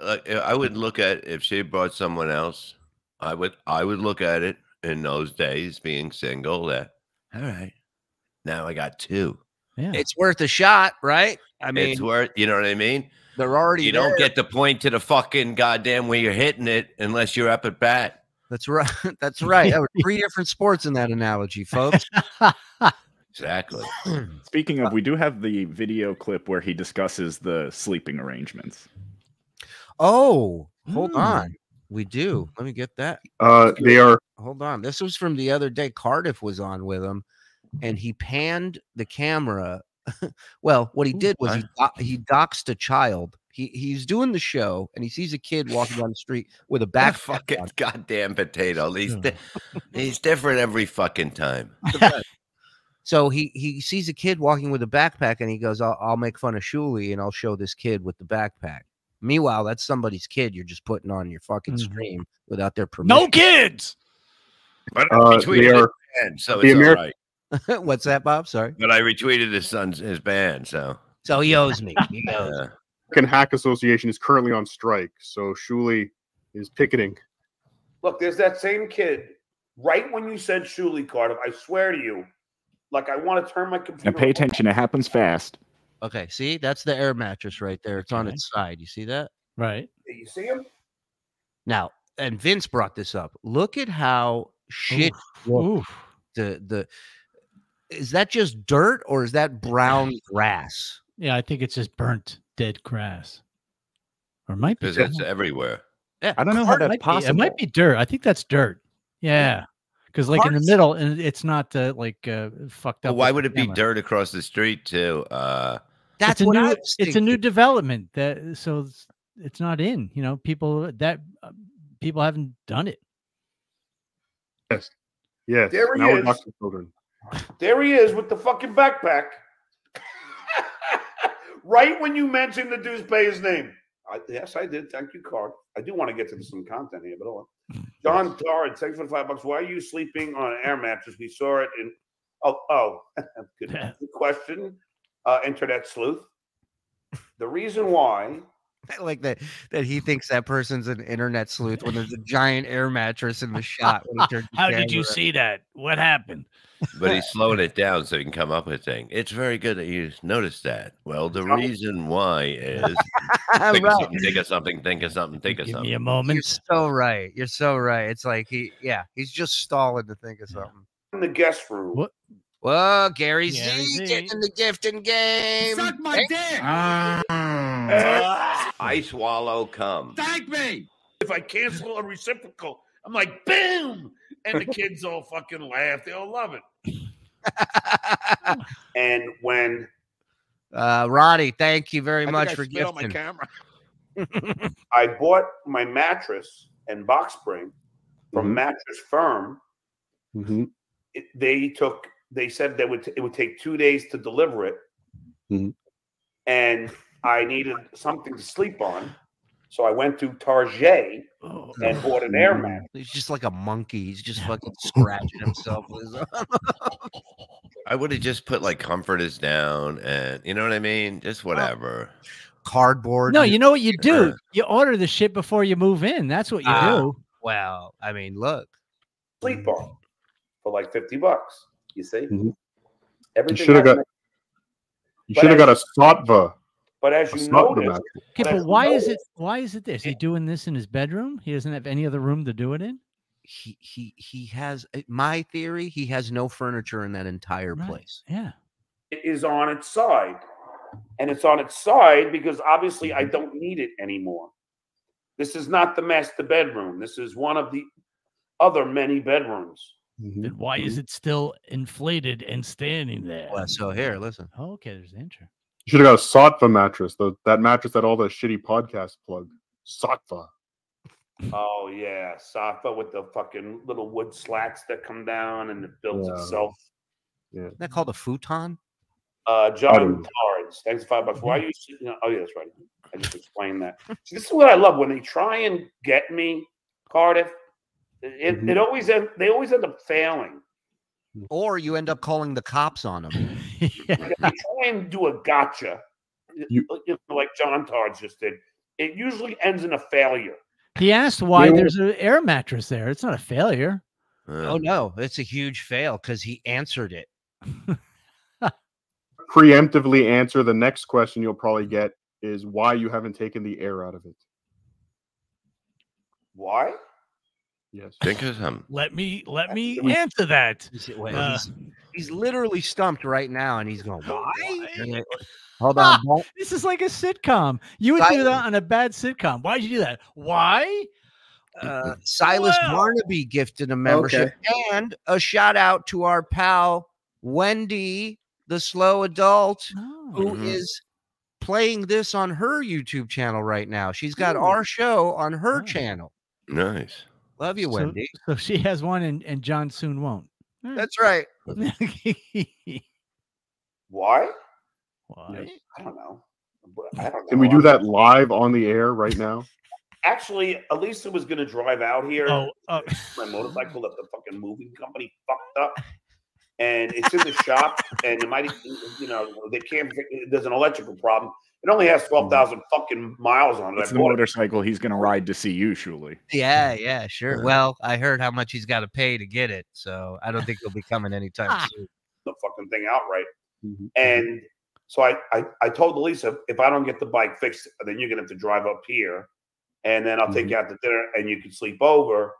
I wouldn't look at if she brought someone else. I would look at it in those days, being single. That all right. Now I got two. Yeah. It's worth a shot, right? I mean, it's worth, you know what I mean? They're already, you there. Don't get to point to the fucking goddamn way you're hitting it unless you're up at bat. That's right. That's right. There were three different sports in that analogy, folks. Exactly. Speaking of, we do have the video clip where he discusses the sleeping arrangements. Oh, hold on. We do. Let me get that. They are. Hold on. This was from the other day. Cardiff was on with him. And he panned the camera. Well, what he did was he doxed a child. He's doing the show and he sees a kid walking down the street with a back fucking on. Goddamn potato. He's different every fucking time. So he sees a kid walking with a backpack and he goes, I'll make fun of Shuli and I'll show this kid with the backpack. Meanwhile, that's somebody's kid you're just putting on your fucking stream without their permission. No kids. But so it's all right. What's that, Bob? Sorry. But I retweeted his son's his band, so he owes me. He knows. The American Hack Association is currently on strike, so Shuli is picketing. Look, there's that same kid. Right when you said Shuli, Cardiff, I swear to you, like I want to turn my computer. And pay attention; it happens fast. Okay, see, that's the air mattress right there. It's on its side. You see that? Right. You see him now. And Vince brought this up. Look at how shit. Oof. The Is that just dirt or is that brown grass? Yeah, I think it's just burnt dead grass. Or it might be. Because it's everywhere. Yeah, I don't know how that's possible. It might be dirt. I think that's dirt. Yeah. Because like in the middle, and it's not like fucked up. Well, why would it be dirt across the street too? That's what I was thinking. It's a new development that so it's not in. You know, people haven't done it. Yes. Yes. There he is. There he is with the fucking backpack. Right when you mentioned the dude's pay his name. Yes, I did. Thank you, Carl. I do want to get to some content here, but hold on. John Torrance, thanks for the $5. Why are you sleeping on an air mattress? We saw it in. Oh, good question. Internet sleuth. The reason why. I like that he thinks that person's an internet sleuth when there's a giant air mattress in the shot. How did you see that? What happened? But he's slowing it down so he can come up with things. It's very good that you noticed that. Well, the reason why is think of something, think of something, think of something, think of something. Give me a moment. You're so right. You're so right. It's like he's just stalling to think of something. In the guest room. What? Well, Gary Z getting the gifting game. Suck my dick. I swallow cum. Thank me. If I cancel a reciprocal, I'm like, boom. And the kids all fucking laugh. They all love it. And when. Roddy, thank you very much for gifting. My camera. I bought my mattress and box spring from Mattress Firm. Mm-hmm. They said that it would take 2 days to deliver it, and I needed something to sleep on, so I went to Target and bought an air mattress. He's just like a monkey. He's just fucking scratching himself. I would have just put like comforters down, and you know what I mean, just whatever. Cardboard. No, you know what you do? You order the shit before you move in. That's what you do. Well, I mean, look, sleep on for like $50. You see, everything you should have got. You should have got a sattva. But as you know, why is it this? Is he doing this in his bedroom? He doesn't have any other room to do it in. He has. My theory: he has no furniture in that entire place. Yeah, it is on its side, and it's on its side because obviously I don't need it anymore. This is not the master bedroom. This is one of the other many bedrooms. Then why is it still inflated and standing there? Well, so here, listen. Oh, okay, there's the intro. You should have got a sattva mattress, that mattress that all the shitty podcasts plug. Sattva. Oh, yeah. Sattva with the fucking little wood slats that come down and it builds itself. Yeah. Isn't that called a futon? John Torrance, thanks for 5x4. Why are you sitting on? Oh, yeah, that's right. I just explained that. So this is what I love when they try and get me, Cardiff. It always they always end up failing, or you end up calling the cops on them. Yeah. They try and do a gotcha, like John Torrance just did. It usually ends in a failure. He asked why there's an air mattress there. It's not a failure. Oh no, it's a huge fail because he answered it. Preemptively answer the next question you'll probably get is why you haven't taken the air out of it. Why? Yes. Think of him. Let me answer that. He's literally stumped right now, and he's going, why? Hold on. This is like a sitcom. You would do that on a bad sitcom. Why'd you do that? Why? Silas Barnaby gifted a membership and a shout out to our pal Wendy, the slow adult, who is playing this on her YouTube channel right now. She's got our show on her channel. Nice. Love you, Wendy. So she has one, and John soon won't. That's right. Why? Why? I don't know. Can we do that live on the air right now? Actually, Elisa was going to drive out here. My motorcycle that the fucking moving company fucked up. And it's in the shop. And it might, you know, they can't, there's an electrical problem. It only has 12,000 fucking miles on it. It's the motorcycle he's going to ride to see you, surely. Yeah, yeah, sure. Well, I heard how much he's got to pay to get it. So I don't think he'll be coming anytime soon. The fucking thing outright. And so I told Elisa, if I don't get the bike fixed, then you're going to have to drive up here. And then I'll take you out to dinner and you can sleep over.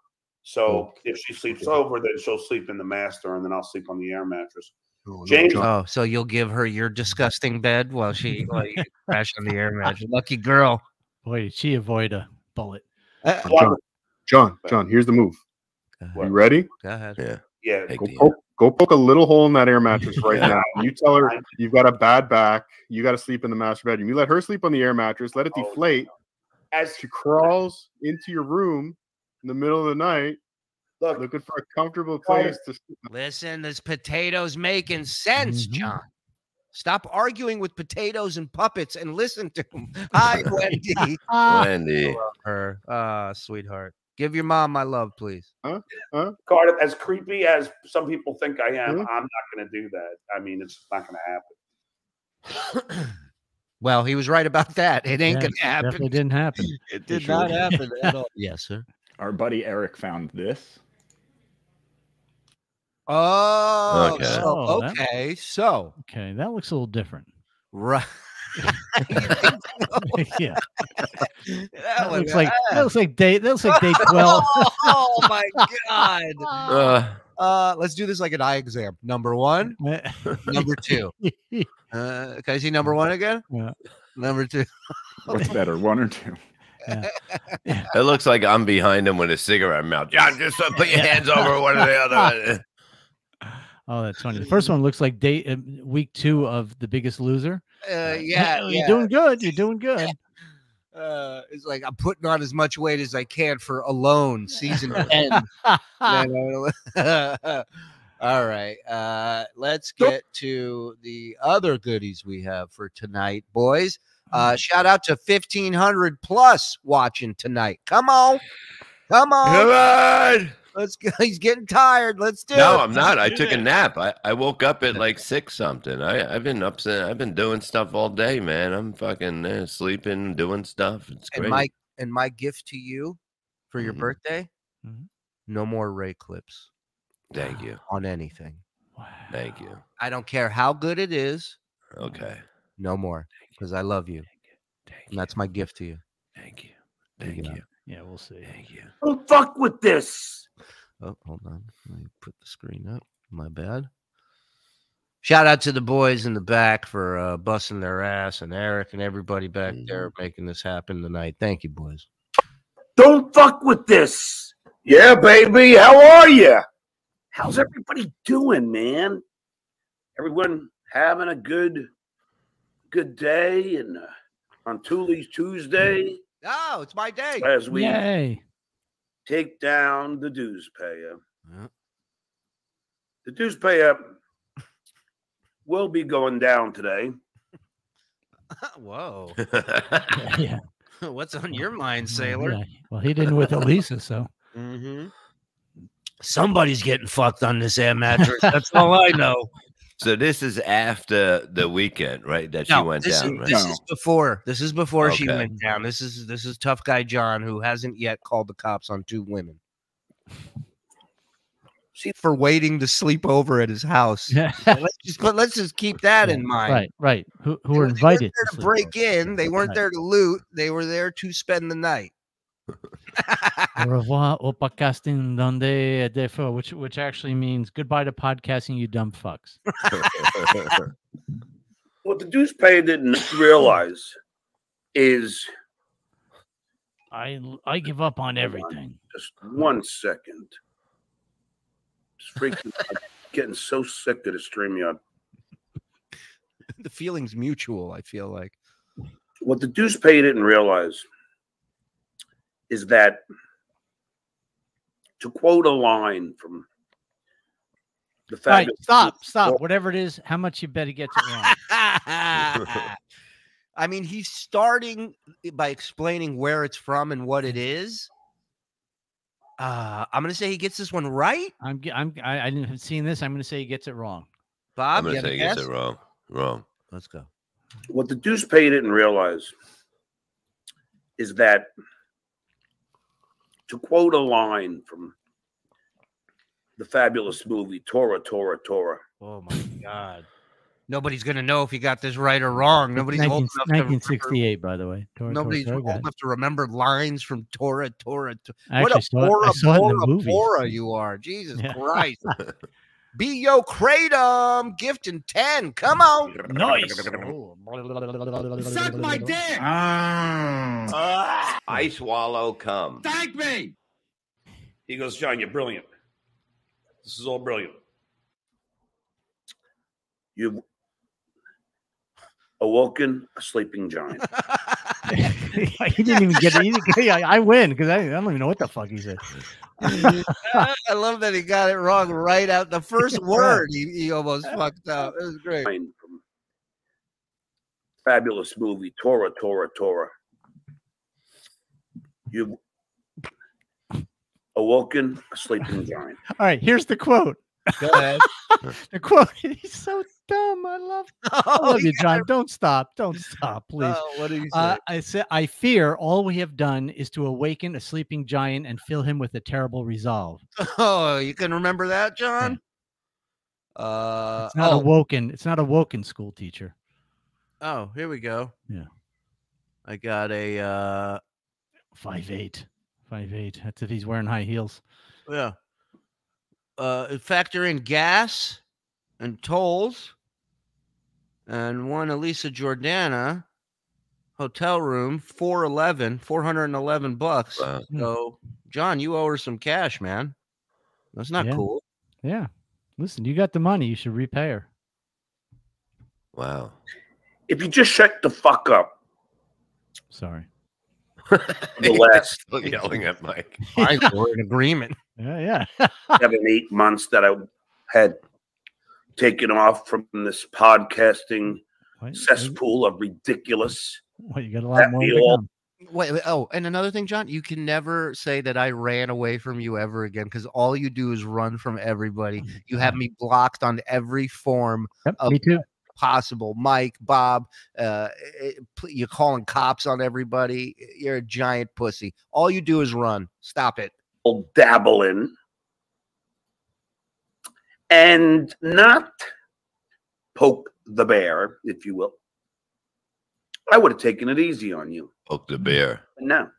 So if she sleeps over, then she'll sleep in the master and then I'll sleep on the air mattress. Oh, James. Oh, so you'll give her your disgusting bed while she crashed on the air mattress. Lucky girl. Boy, did she avoid a bullet. John, here's the move. You ready? Go ahead. Yeah. Yeah. Go poke a little hole in that air mattress right now. You tell her you've got a bad back. You got to sleep in the master bedroom. You let her sleep on the air mattress. Let it deflate. As she crawls into your room in the middle of the night, looking for a comfortable place to sleep. Listen, this potato's making sense, John. Stop arguing with potatoes and puppets and listen to them. Hi, Wendy. Wendy. Her. Sweetheart. Give your mom my love, please. Cardiff, as creepy as some people think I am, I'm not going to do that. I mean, it's not going to happen. Well, he was right about that. It ain't going to happen. Definitely didn't happen. It did not happen at all. Yes, sir. Our buddy Eric found this. Oh, okay. So that looks a little different, right? Yeah, that looks like day 12. Oh my god! Let's do this like an eye exam. Number one, number two. Can I see number one again? Yeah. Number two. What's better, one or two? Yeah. Yeah. It looks like I'm behind him with a cigarette mouth. John, just put your hands over one or the other. Oh, that's funny. The first one looks like week 2 of The Biggest Loser. You're doing good. You're doing good. It's like I'm putting on as much weight as I can for Alone season 10. All right. Let's get to the other goodies we have for tonight, boys. Shout out to 1,500 plus watching tonight. Come on. Come on. Come on. Let's go. He's getting tired. Let's do it. No, I'm not. I took a nap. I woke up at like 6 something. I've been up. I've been doing stuff all day, man. I'm fucking sleeping, doing stuff. It's great. And my gift to you for your birthday, no more Ray clips. Thank you. On anything. Wow. Thank you. I don't care how good it is. Okay. No more, because I love you. Thank you. That's my gift to you. Thank you. Thank you. Yeah, we'll see. Thank you. Don't fuck with this. Oh, hold on. Let me put the screen up. My bad. Shout out to the boys in the back for busting their ass, and Eric and everybody back there making this happen tonight. Thank you, boys. Don't fuck with this. Yeah, baby. How are you? How's everybody doing, man? Everyone having a good day, and on Thule's Tuesday. Oh, it's my day. As we take down the dues payer. The dues payer will be going down today. Whoa. Yeah. What's on your mind, Sailor? Yeah. Well, he didn't with Elisa, so. Mm-hmm. Somebody's getting fucked on this air mattress. That's all I know. So this is after the weekend, right? That she went down. This is before she went down. This is tough guy John, who hasn't yet called the cops on two women. For waiting to sleep over at his house. Let's just keep that in mind. Right, right. Who were invited? They weren't there to break in. They weren't there to loot. They were there to spend the night. Au revoir au podcasting donde defo, which actually means goodbye to podcasting, you dumb fucks. What the deuce Payne didn't realize is I give up on everything. Just 1 second. Just freaking I'm getting so sick of the StreamYard. The feeling's mutual, I feel like. What the deuce Payne didn't realize is that, to quote a line from the Fat Mezz, stop, whatever it is, how much you bet he gets it wrong. I mean, he's starting by explaining where it's from and what it is. I'm gonna say he gets this one right. I didn't see this. I'm gonna say he gets it wrong. Bob, I'm gonna say he gets it wrong. Wrong. Let's go. What the deuce Payne didn't realize is that, to quote a line from the fabulous movie Tora Tora Tora. Oh my God! Nobody's gonna know if you got this right or wrong. Nobody's old enough. 1968, by the way. Tora, nobody's Tora, old enough to remember lines from Tora Tora Tora. What a Bora Bora you are! Jesus Christ! Be yo kratom gift in 10. Come on, nice. Suck my dick. I swallow cum. Thank me. He goes, John, you're brilliant. This is all brilliant. You've awoken a sleeping giant. He didn't even get it. I win because I don't even know what the fuck he said. I love that he got it wrong right out the first word. He almost fucked up. It was great. From fabulous movie Tora Tora Tora. You've awoken a sleeping giant. All right, here's the quote. Go ahead. The quote. He's so dumb. I love you, John. Don't stop, please. What do you say? I said, I fear all we have done is to awaken a sleeping giant and fill him with a terrible resolve. Oh, you can remember that, John? Yeah. It's not awoken. It's not awoken, school teacher. Oh, here we go. Yeah, I got a 5'8". That's if he's wearing high heels. Yeah. Factor in gas and tolls, and one Elisa Jordana hotel room, $411 bucks. Wow. So, John, you owe her some cash, man. That's not cool. Yeah, listen, you got the money, you should repay her. Wow, if you just shut the fuck up. Sorry. The last yelling at Mike. We're in agreement. Yeah. 7, 8 months that I had taken off from this podcasting cesspool of ridiculous. Well, you got a lot more. Wait, oh, and another thing, John, you can never say that I ran away from you ever again, because all you do is run from everybody. You have me blocked on every form of possible. Mike, Bob, you're calling cops on everybody. You're a giant pussy. All you do is run. Stop it. Dabble in and not poke the bear, if you will. I would have taken it easy on you. Poke the bear. No.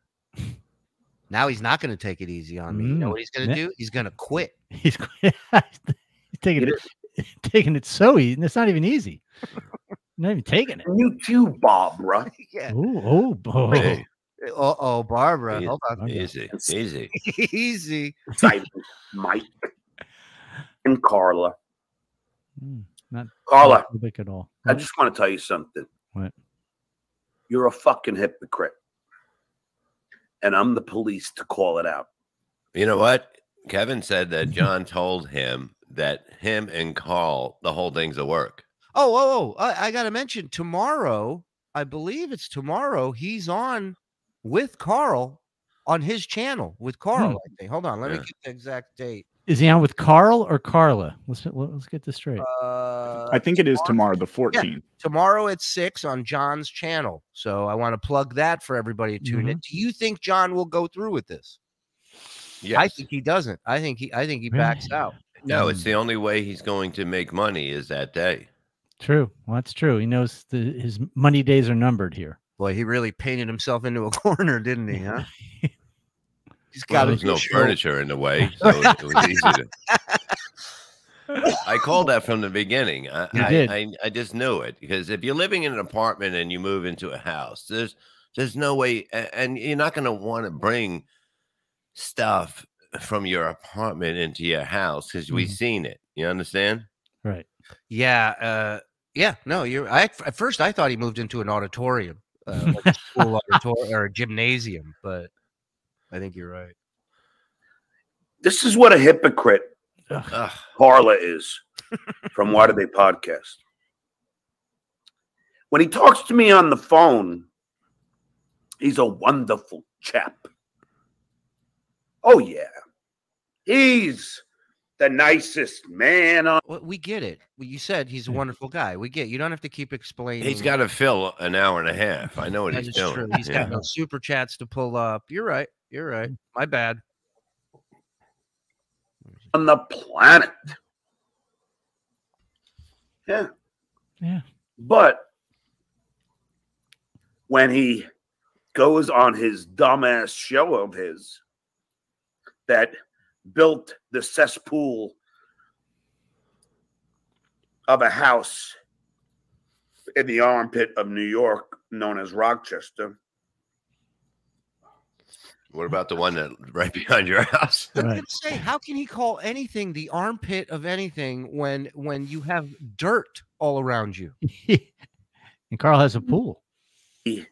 Now he's not going to take it easy on me. You know what he's going to do? He's going to quit. He's taking it so easy. It's not even easy. Not even taking it. You too, Barbara. Yeah. Ooh, oh, boy. Hey. Uh-oh, Barbara. Easy. Hold on. Easy. Simon, Mike, and Carla. Not Carla, at all. I just want to tell you something. What? You're a fucking hypocrite. And I'm the police to call it out. You know what? Kevin said that John told him that him and Carl, the whole thing's a work. I got to mention tomorrow, I believe it's tomorrow, he's on with Carl on his channel with Carl. I think. Hold on. Let me get the exact date. Is he on with Carl or Carla? Let's get this straight. I think it is tomorrow, the 14th. Yeah, tomorrow at 6 on John's channel. So I want to plug that for everybody to tune in. Do you think John will go through with this? Yes. I think he doesn't. I think he backs out. No, it's the only way he's going to make money is that day. True. Well, that's true. He knows his money days are numbered here. Boy, he really painted himself into a corner, didn't he? Huh? He's got there's no furniture in the way, so it was easy to. I called that from the beginning. I just knew it, because if you're living in an apartment and you move into a house, there's no way, and you're not going to want to bring stuff from your apartment into your house, because we've seen it. You understand? Right. Yeah. Yeah. No, you're. At first, I thought he moved into an auditorium, like a school auditorium or a gymnasium, but I think you're right. This is what a hypocrite Carla is from Why Do They Podcast. When he talks to me on the phone, he's a wonderful chap. Oh, yeah. He's the nicest man on. Well, we get it. Well, you said he's a wonderful guy. We get it. You don't have to keep explaining. He's got to fill an hour and a half. I know what he's doing. True. He's got no super chats to pull up. You're right. You're right. My bad. On the planet. Yeah. Yeah. But when he goes on his dumbass show of his that built the cesspool of a house in the armpit of New York known as Rochester. What about the one that right behind your house? I was going to say, how can he call anything the armpit of anything when you have dirt all around you? And Carl has a pool. Yeah.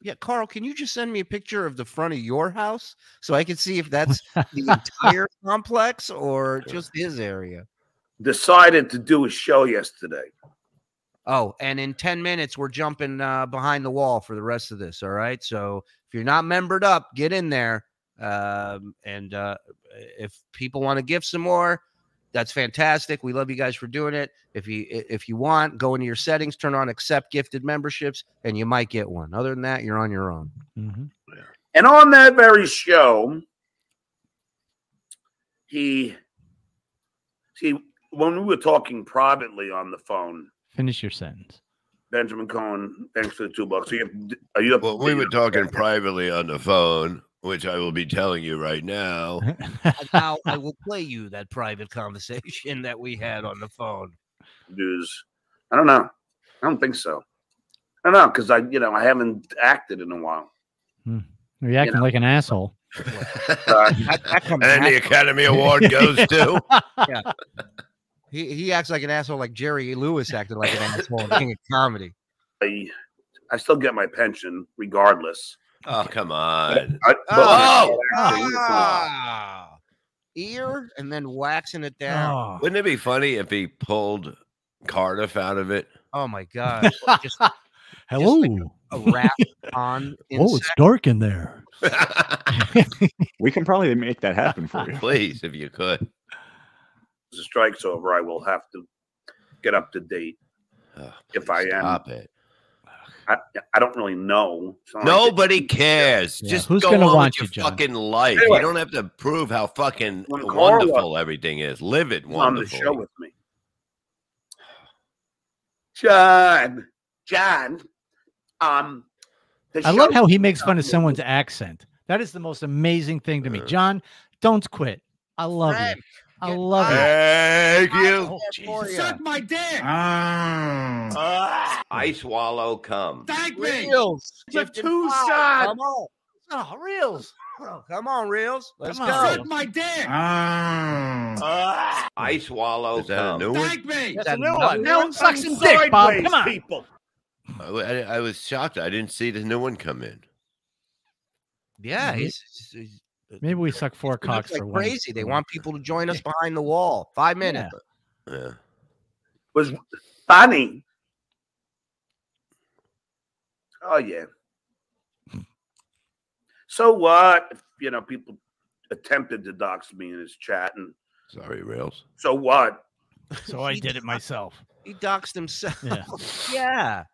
Yeah, Carl, can you just send me a picture of the front of your house so I can see if that's the entire complex or just his area? Decided to do a show yesterday. Oh, and in 10 minutes, we're jumping behind the wall for the rest of this, all right? So if you're not membered up, get in there. And if people want to give some more, that's fantastic. We love you guys for doing it. If you want, go into your settings, turn on accept gifted memberships, and you might get one. Other than that, you're on your own. And on that very show, when we were talking privately on the phone. Finish your sentence. Benjamin Cohen, thanks for the $2. Well, we were talking privately on the phone, which I will be telling you right now. Now I will play you that private conversation that we had on the phone. Dudes, I don't know. I don't think so. I don't know, because I haven't acted in a while. You're acting like an asshole. And the Academy Award goes to. Yeah. He acts like an asshole, like Jerry Lewis acted like an asshole in King of Comedy. I still get my pension regardless. Oh, come on. Ear and then waxing it down. Oh. Wouldn't it be funny if he pulled Cardiff out of it? Oh, my God. Hello. Just like a wrap on. Oh, it's dark in there. We can probably make that happen for you. Please, if you could. The strike's over. I will have to get up to date. If I am. Stop it. I don't really know. Nobody cares. Yeah. Just go on with your fucking life. Anyway, you don't have to prove how fucking wonderful everything is. Live it wonderful. On the show with me. John. I love how he makes fun of someone's accent. That is the most amazing thing to me. John, don't quit. I love you. I love it. Thank you. Oh, suck my dick. I swallow cum. Thank me. Reels. Come on. Oh, Reels. Oh, come on, Reels. Let's go. Suck my dick. I swallow cum. Thank me. That's a new one. No one sucks in dick, Bob. Come on. People. I was shocked. I didn't see the new one come in. Yeah, he's Maybe we suck four cocks like for crazy. One. They want people to join us behind the wall. 5 minutes. Yeah. Yeah. Was funny. Oh yeah. So what? You know, people attempted to dox me in his chat, and sorry, Rails. So what? So I did it myself. He doxed himself. Yeah. Yeah.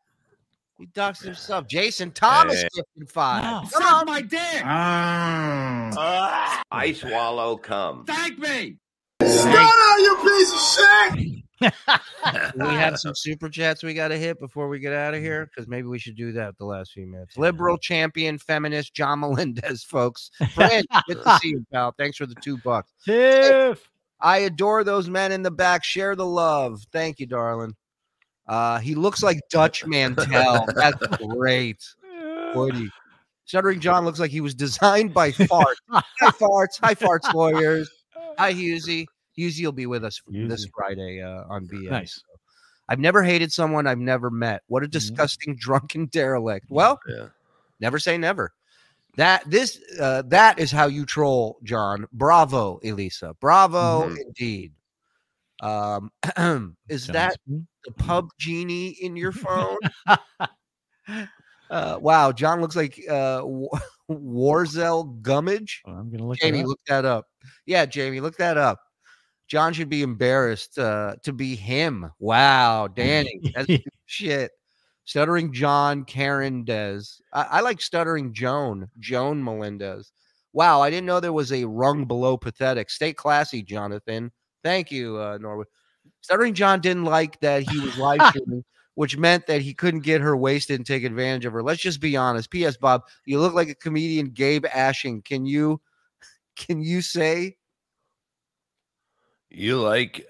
He doxed himself. Jason Thomas, hey. 55. No, come on, my dick. I swallow cum. Thank me. Shut up, you piece of shit. We have some super chats we got to hit before we get out of here, because maybe we should do that the last few minutes. Liberal champion, feminist John Melendez, folks. Friend, good to see you, pal. Thanks for the $2. Tiff. I adore those men in the back. Share the love. Thank you, darling. He looks like Dutch Mantel. That's great. Woody. Stuttering John looks like he was designed by Fart. Hi, Farts. Hi, Farts lawyers. Hi, Husey. Husey will be with us this Friday on BS. Nice. So, I've never hated someone I've never met. What a disgusting drunken derelict. Well, never say never. That is how you troll, John. Bravo, Elisa. Bravo indeed. Is that the pub genie in your phone? Wow, John looks like Warzel Gummidge. Oh, I'm gonna look. Jamie, look that up. Yeah, Jamie, look that up. John should be embarrassed to be him. Wow, Danny, that's shit. Stuttering John, Karen Dez. I like Stuttering Joan, Joan Melendez. Wow, I didn't know there was a rung below pathetic. Stay classy, Jonathan. Thank you, Norwood. Stuttering John didn't like that he was live streaming, which meant that he couldn't get her wasted and take advantage of her. Let's just be honest. P.S. Bob, you look like a comedian, Gabe Ashing. Can you say you like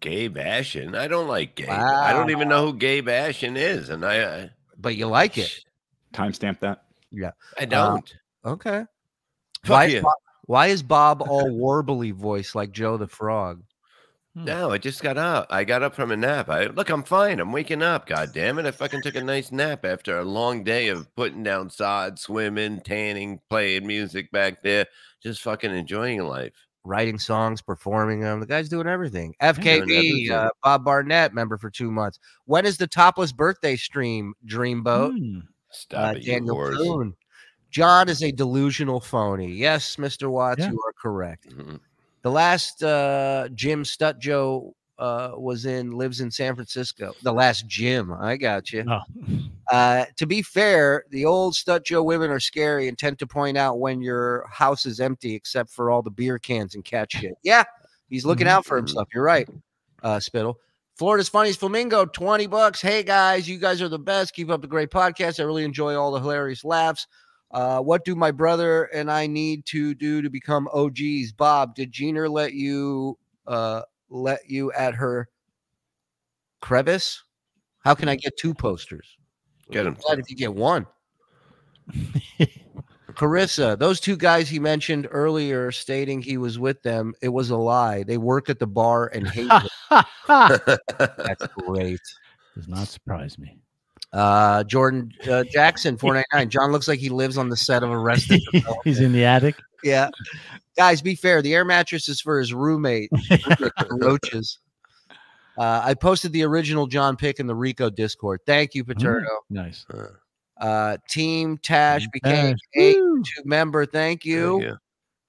Gabe Ashing? I don't like Gabe. Wow. I don't even know who Gabe Ashing is, and I but you like it. Timestamp that. Yeah, I don't. Okay. Why is Bob all warbly voice like Joe the Frog? No, I just got up. I got up from a nap. Look, I'm fine. I'm waking up. God damn it. I fucking took a nice nap after a long day of putting down sod, swimming, tanning, playing music back there. Just fucking enjoying life. Writing songs, performing them. The guy's doing everything. FKB, Bob Barnett, member for 2 months. When is the topless birthday stream, Dreamboat? Stop it, Daniel Boone. John is a delusional phony. Yes, Mr. Watts, you are correct. The last Jim Stutjo lives in San Francisco. The last Jim. I got you. Oh. To be fair, the old Stutjo women are scary and tend to point out when your house is empty except for all the beer cans and cat shit. Yeah, he's looking out for himself. You're right, Spittle. Florida's Funniest Flamingo, $20. Hey, guys, you guys are the best. Keep up the great podcast. I really enjoy all the hilarious laughs. What do my brother and I need to do to become OGs? Bob, did Gina let you at her crevice? How can I get 2 posters? Get them. If you get one. Carissa, those 2 guys he mentioned earlier stating he was with them, it was a lie. They work at the bar and hate it. That's great. Does not surprise me. Jordan Jackson, 499. John looks like he lives on the set of Arrested Development. He's in the attic. Yeah. Guys, be fair. The air mattress is for his roommate. Roaches. I posted the original John pick in the Rico Discord. Thank you, Paterno. Nice. Team Tash became a YouTube member. Thank you.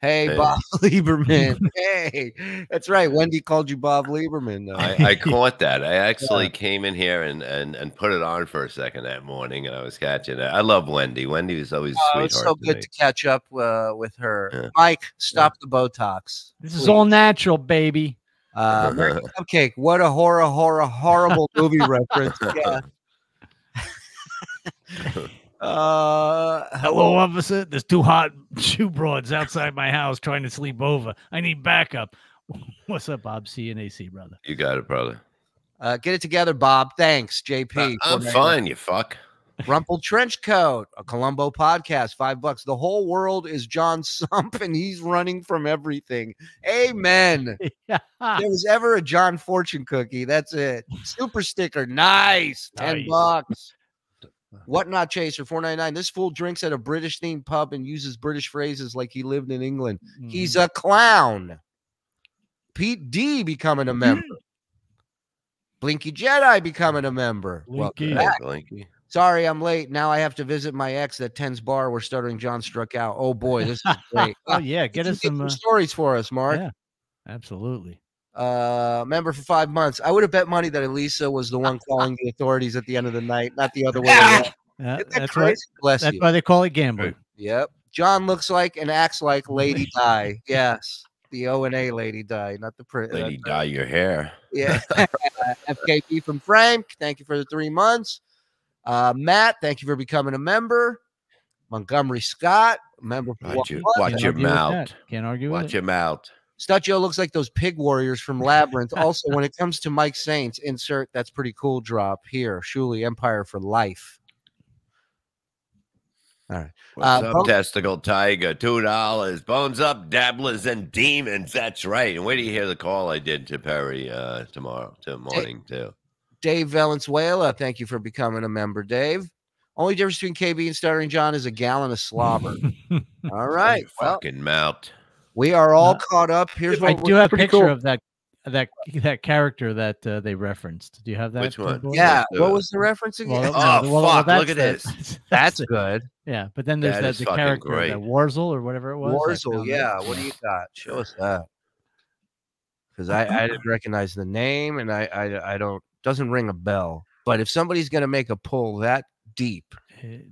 Hey, Bob Lieberman. Hey, that's right. Wendy called you Bob Lieberman, though. I caught that. I actually came in here and put it on for a second that morning, and I was catching it. I love Wendy. Wendy was always a sweetheart. It's so good to catch up with her. Yeah. Mike, stop the Botox. This is all natural, baby. Cupcake, what a horrible movie reference. Yeah. Hello, officer. There's 2 hot shoe broads outside my house trying to sleep over. I need backup. What's up, Bob? CNAC, brother. You got it, brother. Get it together, Bob. Thanks, JP. I'm fine, you fuck. Rumpled Trench Coat, a Columbo podcast, $5. The whole world is John Sump, and he's running from everything. Amen. If there was ever a John Fortune cookie, that's it. Super sticker, nice. $10. Whatnot Chaser, $4.99. This fool drinks at a British-themed pub and uses British phrases like he lived in England. Mm. He's a clown. Pete D becoming a member. Blinky Jedi becoming a member. Blinky. Blinky. Sorry, I'm late. Now I have to visit my ex at Ten's Bar where Stuttering John struck out. Oh, boy, this is great. Oh, yeah. Get us some stories for us, Mark. Yeah, absolutely. Member for 5 months. I would have bet money that Elisa was the one calling the authorities at the end of the night, not the other way around. Yeah, that's right. That's why they call it gambling. Yep. John looks like and acts like Lady Di. Yes. The O and A Lady Di, not the print. Lady Di your hair. Yeah. FKP from Frank. Thank you for the 3 months. Matt, thank you for becoming a member. Montgomery Scott, member for watch your mouth. Can't argue with it. Watch your mouth. Stuccio looks like those pig warriors from Labyrinth. Also, when it comes to Mike Saints, insert that's pretty cool drop here. Shuley, Empire for life. All right. What's up, Testicle Tiger? $2. Bones up, dabblers and demons. That's right. And wait till you hear the call I did to Perry tomorrow morning, too. Dave Valenzuela, thank you for becoming a member, Dave. Only difference between KB and Stuttering John is a gallon of slobber. All right. Well, fucking mouth. We are all caught up. Here's what I do have a picture of that character that they referenced. Do you have that? Which one? Yeah. What was the reference again? Well, look at this. That's good. Yeah. But then there's the character, Warzel or whatever it was. Warzel. Yeah. What do you got? Show us that. Because I didn't recognize the name, and I don't. Doesn't ring a bell. But if somebody's going to make a pull that deep, they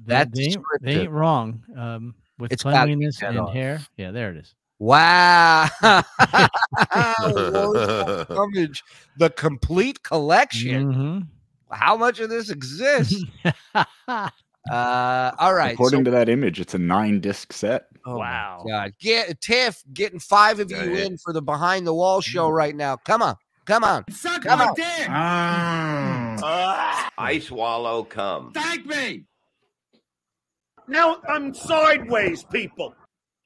ain't wrong. With cleanliness and hair. Yeah. There it is. Wow. The complete collection. Mm-hmm. How much of this exists? All right. According to that image, it's a 9-disc set. Oh, wow. God. Tiff, getting 5 of you in for the Behind the Wall show right now. Come on. Come on. Suck my dick. I swallow cum. Thank me. Now I'm sideways, people.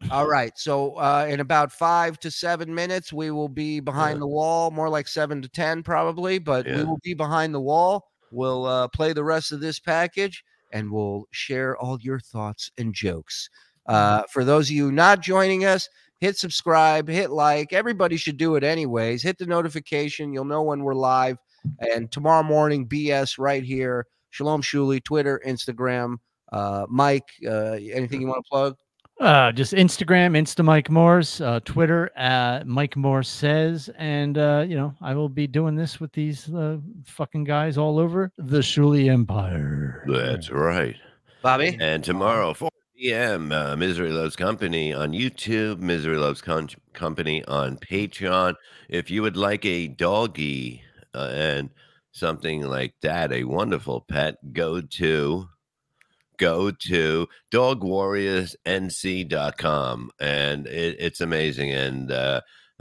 All right, so in about 5 to 7 minutes, we will be behind the wall, more like 7 to 10 probably, but we will be behind the wall. We'll play the rest of this package, and we'll share all your thoughts and jokes. For those of you not joining us, hit subscribe, hit like. Everybody should do it anyways. Hit the notification. You'll know when we're live, and tomorrow morning, BS right here. Shalom Shuley, Twitter, Instagram. Mike, anything you want to plug? Just Instagram, Insta Mike Morse, Twitter, Mike Morse Says, and you know, I will be doing this with these fucking guys all over the Shuley Empire. That's right, Bobby. And tomorrow, 4 p.m., Misery Loves Company on YouTube, Misery Loves Company on Patreon. If you would like a doggy and something like that, a wonderful pet, go to dogwarriorsnc.com, and it's amazing. And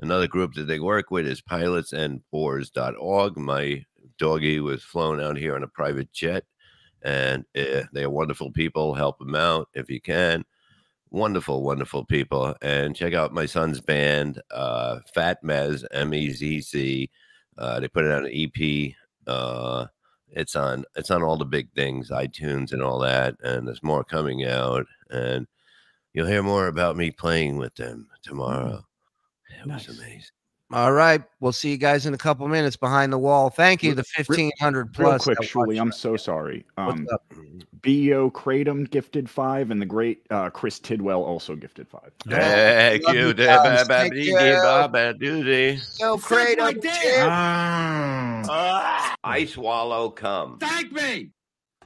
another group that they work with is pilotsandboars.org. My doggy was flown out here on a private jet, and they are wonderful people. Help them out if you can. Wonderful, wonderful people. And check out my son's band, Fat Mezz, M-E-Z-Z. They put it on an EP. It's on all the big things, iTunes and all that, and there's more coming out, and you'll hear more about me playing with them tomorrow. It was amazing. All right, we'll see you guys in a couple minutes behind the wall. Thank you, the 1,500 plus. Real quick, Shuley, I'm so sorry. B.O. Kratom gifted 5, and the great Chris Tidwell also gifted 5. Thank you. I swallow cum. Thank me.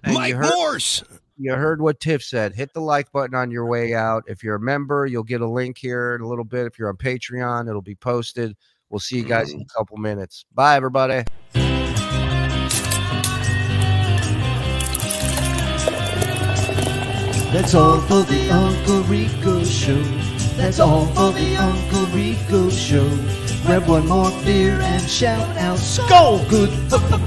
Mike Morse. You heard what Tiff said. Hit the like button on your way out. If you're a member, you'll get a link here in a little bit. If you're on Patreon, it'll be posted. We'll see you guys in a couple minutes. Bye, everybody. That's all for the Uncle Rico Show. That's all for the Uncle Rico Show. Grab one more beer and shout out, Skull! Good.